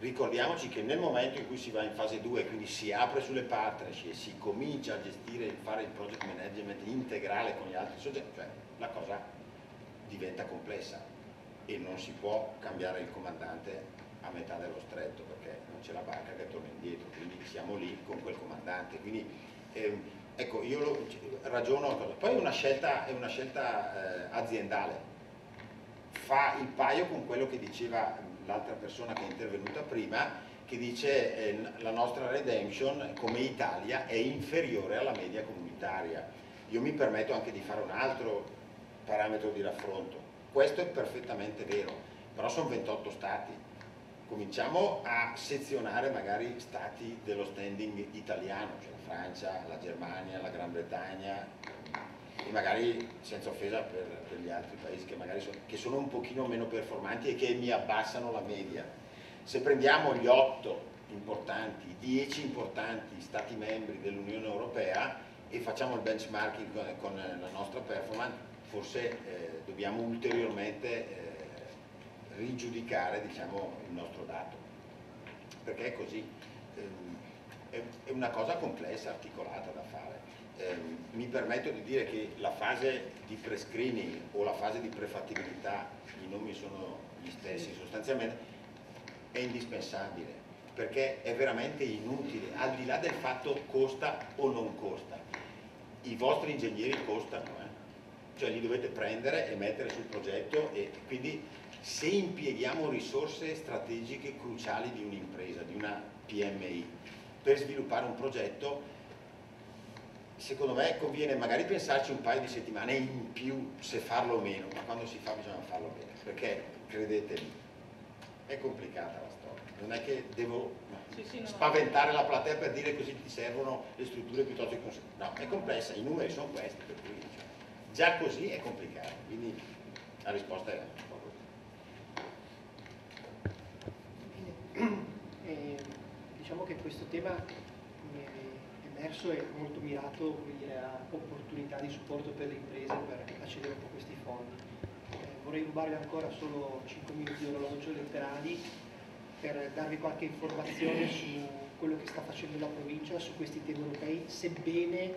ricordiamoci che nel momento in cui si va in fase due, quindi si apre sulle partnership e si comincia a gestire, fare il project management integrale con gli altri soggetti, cioè la cosa diventa complessa e non si può cambiare il comandante a metà dello stretto perché non c'è la barca che torna indietro, quindi siamo lì con quel comandante. Quindi, ehm, ecco, io lo, ragiono, poi una scelta, è una scelta eh, aziendale, fa il paio con quello che diceva l'altra persona che è intervenuta prima, che dice eh, la nostra redemption come Italia è inferiore alla media comunitaria. Io mi permetto anche di fare un altro parametro di raffronto, questo è perfettamente vero, però sono ventotto stati, cominciamo a sezionare magari stati dello standing italiano, cioè la Francia, la Germania, la Gran Bretagna e magari, senza offesa per, per gli altri paesi che magari sono, che sono un pochino meno performanti e che mi abbassano la media. Se prendiamo gli otto importanti, i dieci importanti stati membri dell'Unione Europea e facciamo il benchmarking con, con la nostra performance, forse eh, dobbiamo ulteriormente eh, rigiudicare, diciamo, il nostro dato, perché è così, è una cosa complessa, articolata da fare. Mi permetto di dire che la fase di pre-screening o la fase di prefattibilità, i nomi sono gli stessi sostanzialmente, è indispensabile perché è veramente inutile, al di là del fatto costa o non costa, i vostri ingegneri costano, eh? Cioè li dovete prendere e mettere sul progetto e quindi se impieghiamo risorse strategiche cruciali di un'impresa, di una P M I, per sviluppare un progetto, secondo me conviene magari pensarci un paio di settimane in più se farlo o meno, ma quando si fa bisogna farlo bene, perché credetemi, è complicata la storia, non è che devo sì, sì, no. spaventare la platea per dire così ti servono le strutture piuttosto che consigli, no, è complessa, i numeri sono questi, per cui cioè, già così è complicato, quindi la risposta è... Eh, diciamo che questo tema è emerso e molto mirato, quindi, a opportunità di supporto per le imprese per accedere a questi fondi. Eh, vorrei rubarvi ancora solo cinque minuti di orologio letterali per darvi qualche informazione su quello che sta facendo la provincia su questi temi europei, sebbene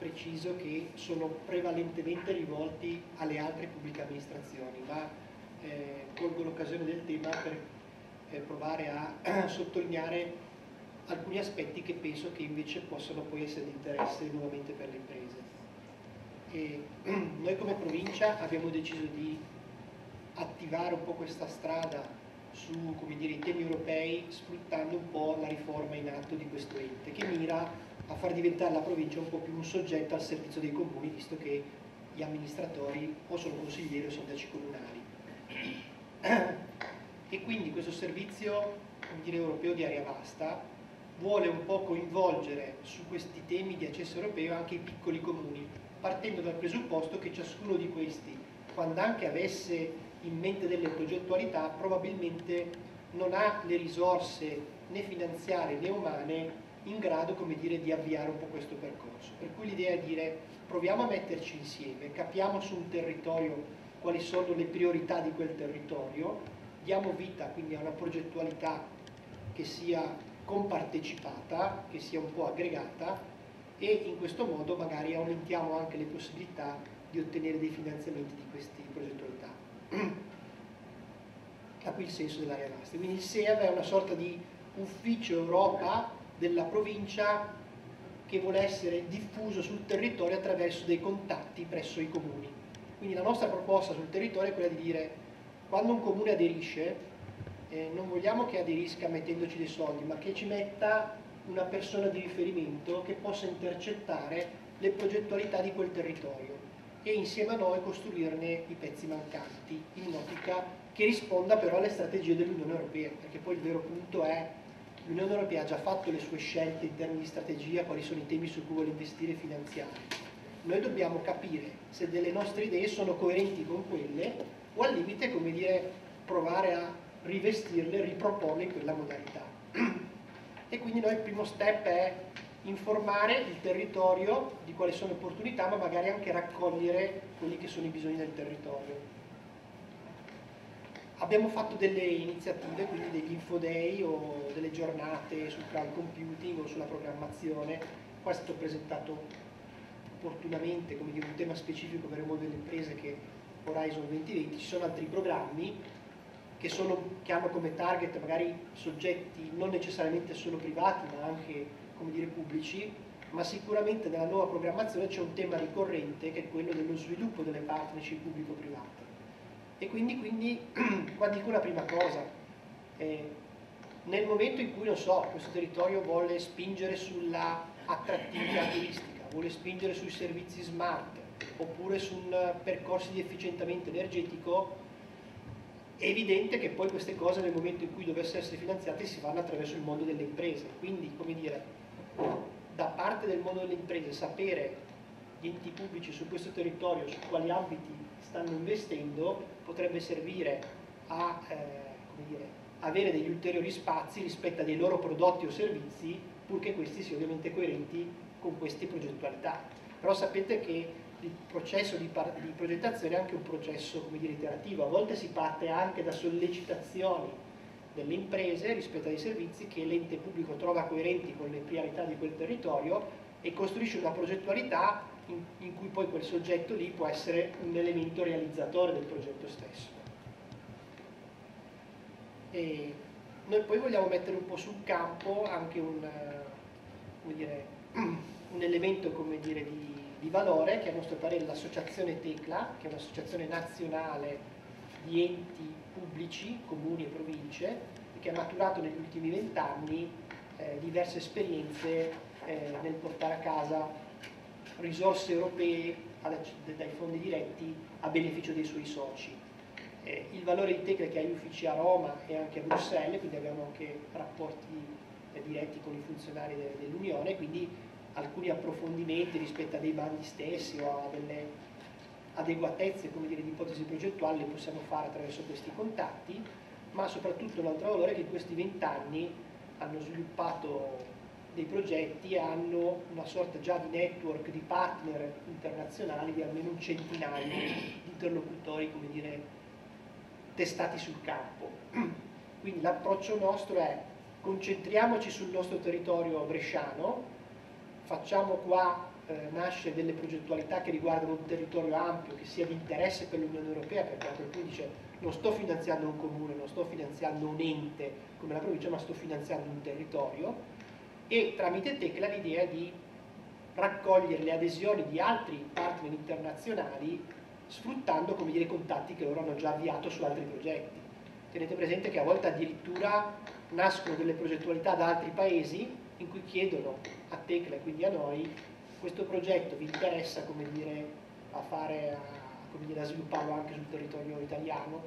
preciso che sono prevalentemente rivolti alle altre pubbliche amministrazioni, ma eh, colgo l'occasione del tema per Eh, provare a sottolineare alcuni aspetti che penso che invece possono poi essere di interesse nuovamente per le imprese. E noi come provincia abbiamo deciso di attivare un po' questa strada su, come dire, i temi europei, sfruttando un po' la riforma in atto di questo ente, che mira a far diventare la provincia un po' più un soggetto al servizio dei comuni, visto che gli amministratori o sono consiglieri o sindaci comunali. E quindi questo servizio, come dire, europeo di area vasta vuole un po' coinvolgere su questi temi di accesso europeo anche i piccoli comuni, partendo dal presupposto che ciascuno di questi, quando anche avesse in mente delle progettualità, probabilmente non ha le risorse né finanziarie né umane in grado, come dire, di avviare un po' questo percorso. Per cui l'idea è dire proviamo a metterci insieme, capiamo su un territorio quali sono le priorità di quel territorio, diamo vita quindi a una progettualità che sia compartecipata, che sia un po' aggregata, e in questo modo magari aumentiamo anche le possibilità di ottenere dei finanziamenti di queste progettualità. Da qui il senso dell'area master. Quindi il S E A V è una sorta di ufficio Europa della provincia che vuole essere diffuso sul territorio attraverso dei contatti presso i comuni. Quindi la nostra proposta sul territorio è quella di dire: quando un comune aderisce, eh, non vogliamo che aderisca mettendoci dei soldi, ma che ci metta una persona di riferimento che possa intercettare le progettualità di quel territorio e insieme a noi costruirne i pezzi mancanti in un'ottica che risponda però alle strategie dell'Unione Europea, perché poi il vero punto è: l'Unione Europea ha già fatto le sue scelte in termini di strategia, quali sono i temi su cui vuole investire e finanziare. Noi dobbiamo capire se delle nostre idee sono coerenti con quelle o al limite, come dire, provare a rivestirle, riproporle in quella modalità. E quindi noi il primo step è informare il territorio di quali sono le opportunità, ma magari anche raccogliere quelli che sono i bisogni del territorio. Abbiamo fatto delle iniziative, quindi degli infoday o delle giornate sul cloud computing o sulla programmazione. Qua è stato presentato opportunamente, come dire, un tema specifico per il mondo delle imprese che è Horizon duemilaventi. Ci sono altri programmi che, sono, che hanno come target magari soggetti non necessariamente solo privati ma anche, come dire, pubblici, ma sicuramente nella nuova programmazione c'è un tema ricorrente che è quello dello sviluppo delle partnership pubblico-private. E quindi, quindi qua dico una prima cosa, eh, nel momento in cui, non so, questo territorio vuole spingere sulla attrattività turistica, vuole spingere sui servizi smart, oppure su percorsi di efficientamento energetico, è evidente che poi queste cose nel momento in cui dovessero essere finanziate si fanno attraverso il mondo delle imprese. Quindi, come dire, da parte del mondo delle imprese sapere gli enti pubblici su questo territorio, su quali ambiti stanno investendo, potrebbe servire a eh, come dire, avere degli ulteriori spazi rispetto a dei loro prodotti o servizi, purché questi siano ovviamente coerenti con queste progettualità. Però sapete che il processo di, di progettazione è anche un processo, come dire, iterativo. A volte si parte anche da sollecitazioni delle imprese rispetto a dei servizi che l'ente pubblico trova coerenti con le priorità di quel territorio e costruisce una progettualità In, in cui poi quel soggetto lì può essere un elemento realizzatore del progetto stesso. E noi poi vogliamo mettere un po' sul campo anche un, come dire, un elemento, come dire, di, di valore, che a nostro parere è l'associazione Tecla, che è un'associazione nazionale di enti pubblici, comuni e province, che ha maturato negli ultimi vent'anni eh, diverse esperienze eh, nel portare a casa risorse europee dai fondi diretti a beneficio dei suoi soci. Eh, il valore di Tecla è che ha gli uffici a Roma e anche a Bruxelles, quindi abbiamo anche rapporti eh, diretti con i funzionari de dell'Unione, quindi alcuni approfondimenti rispetto a dei bandi stessi o a delle adeguatezze, come dire, di ipotesi progettuali le possiamo fare attraverso questi contatti, ma soprattutto un altro valore è che in questi vent'anni hanno sviluppato dei progetti, hanno una sorta già di network di partner internazionali di almeno un centinaio di interlocutori, come dire, testati sul campo. Quindi l'approccio nostro è: concentriamoci sul nostro territorio bresciano, facciamo qua eh, nascere delle progettualità che riguardano un territorio ampio, che sia di interesse per l'Unione Europea, perché anche qui dice: non sto finanziando un comune, non sto finanziando un ente come la provincia, ma sto finanziando un territorio. E tramite Tecla l'idea è di raccogliere le adesioni di altri partner internazionali sfruttando, come dire, i contatti che loro hanno già avviato su altri progetti. Tenete presente che a volte addirittura nascono delle progettualità da altri paesi in cui chiedono a Tecla e quindi a noi: questo progetto vi interessa, come dire, a fare, a, come dire, a svilupparlo anche sul territorio italiano?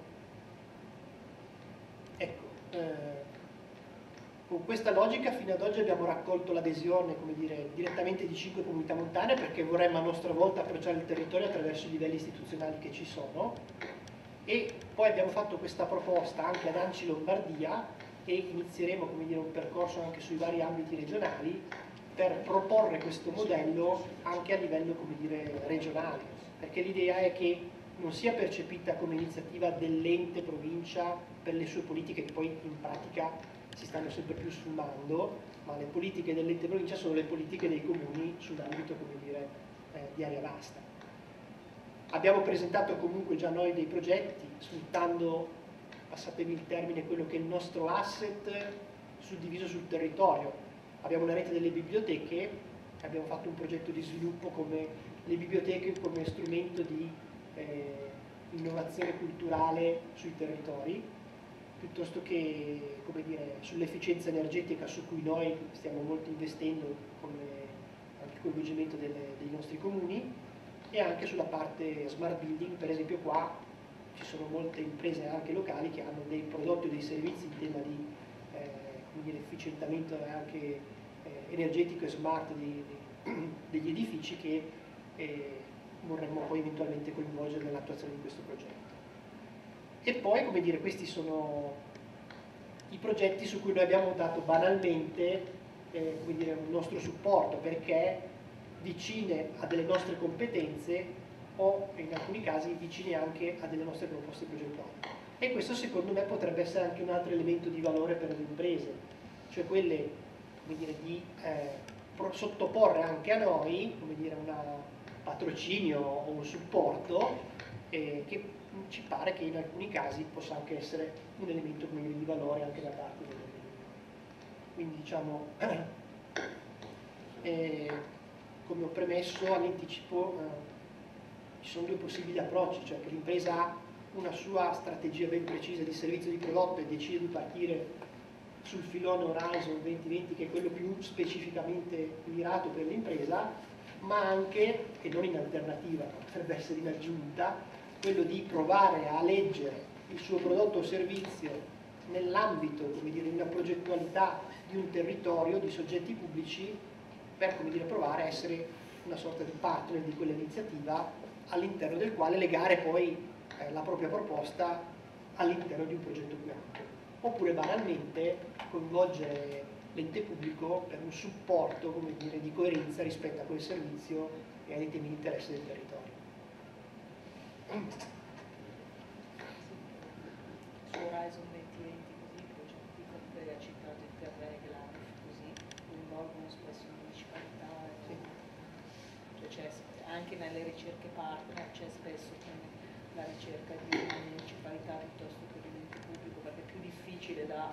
Ecco. Eh, Con questa logica fino ad oggi abbiamo raccolto l'adesione, come dire, direttamente di cinque comunità montane, perché vorremmo a nostra volta approcciare il territorio attraverso i livelli istituzionali che ci sono, e poi abbiamo fatto questa proposta anche ad Anci Lombardia e inizieremo, come dire, un percorso anche sui vari ambiti regionali per proporre questo modello anche a livello, come dire, regionale, perché l'idea è che non sia percepita come iniziativa dell'ente provincia per le sue politiche, che poi in pratica si stanno sempre più sfumando, ma le politiche dell'ente provincia sono le politiche dei comuni sull'ambito, come dire, eh, di area vasta. Abbiamo presentato comunque già noi dei progetti sfruttando, passatemi il termine, quello che è il nostro asset suddiviso sul territorio. Abbiamo una rete delle biblioteche, abbiamo fatto un progetto di sviluppo come le biblioteche come strumento di eh, innovazione culturale sui territori, piuttosto che, come dire, sull'efficienza energetica, su cui noi stiamo molto investendo con il coinvolgimento delle, dei nostri comuni, e anche sulla parte smart building. Per esempio qua ci sono molte imprese anche locali che hanno dei prodotti o dei servizi in tema di eh, efficientamento anche eh, energetico e smart di, di, degli edifici, che eh, vorremmo poi eventualmente coinvolgere nell'attuazione di questo progetto. E poi, come dire, questi sono i progetti su cui noi abbiamo dato banalmente eh, come dire, un nostro supporto, perché vicine a delle nostre competenze o in alcuni casi vicine anche a delle nostre proposte progettuali. E questo secondo me potrebbe essere anche un altro elemento di valore per le imprese, cioè quelle, come dire, di eh, sottoporre anche a noi, come dire, un patrocinio o un supporto eh, che ci pare che in alcuni casi possa anche essere un elemento, come dire, di valore anche da parte delle imprese. Quindi diciamo eh, come ho premesso all'anticipo, eh, ci sono due possibili approcci, cioè che l'impresa ha una sua strategia ben precisa di servizio di prodotto e decide di partire sul filone Horizon duemilaventi, che è quello più specificamente mirato per l'impresa, ma anche, e non in alternativa, potrebbe essere in aggiunta, quello di provare a leggere il suo prodotto o servizio nell'ambito, come dire, di una progettualità di un territorio, di soggetti pubblici, per, come dire, provare a essere una sorta di partner di quell'iniziativa, all'interno del quale legare poi eh, la propria proposta all'interno di un progetto più ampio. Oppure banalmente coinvolgere l'ente pubblico per un supporto, come dire, di coerenza rispetto a quel servizio e ai temi di interesse del territorio. Su Horizon duemilaventi, così, i progetti come ha citato il T R L, così, coinvolgono spesso anche nelle ricerche partner, c'è spesso la ricerca di una municipalità piuttosto che di un ente pubblico, perché è più difficile da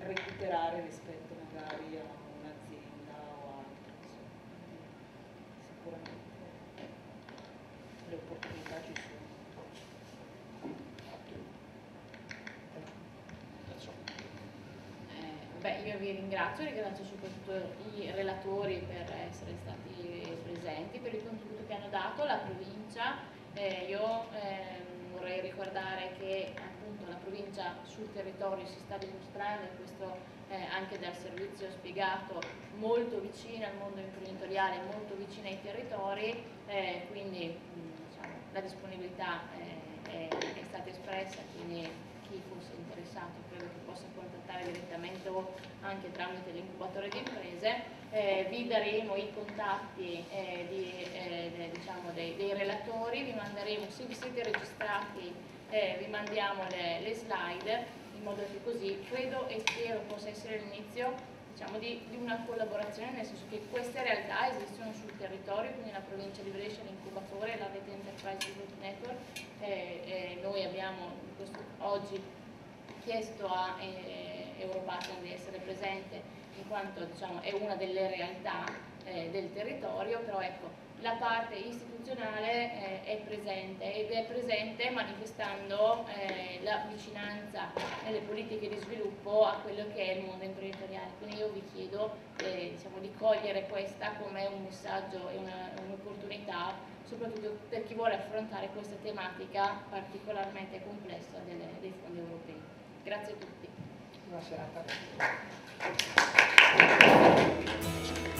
recuperare rispetto magari a un'azienda o altro. Sicuramente le opportunità ci sono. Beh, io vi ringrazio, ringrazio soprattutto i relatori per essere stati presenti, per il contributo che hanno dato, la provincia. Eh, io ehm, vorrei ricordare che appunto la provincia sul territorio si sta dimostrando, e questo eh, anche dal servizio spiegato, molto vicina al mondo imprenditoriale, molto vicina ai territori, eh, quindi mh, diciamo, la disponibilità eh, è, è stata espressa, quindi chi fosse interessato credo che possa contattare direttamente o anche tramite l'incubatore di imprese. Eh, vi daremo i contatti eh, di, eh, diciamo dei, dei relatori, vi manderemo, se vi siete registrati eh, vi mandiamo le, le slide, in modo che così credo e spero possa essere l'inizio, diciamo, di, di una collaborazione, nel senso che queste realtà esistono sul territorio, quindi la provincia di Brescia, l'incubatore, la rete Enterprise Europe Network. Eh, eh, noi abbiamo questo, oggi chiesto a eh, Europass di essere presente, in quanto, diciamo, è una delle realtà eh, del territorio, però ecco, la parte istituzionale eh, è presente, ed è presente manifestando eh, la vicinanza nelle politiche di sviluppo a quello che è il mondo imprenditoriale. Quindi io vi chiedo eh, diciamo, di cogliere questa come un messaggio e un'opportunità, soprattutto per chi vuole affrontare questa tematica particolarmente complessa delle, dei fondi europei. Grazie a tutti. Buona serata.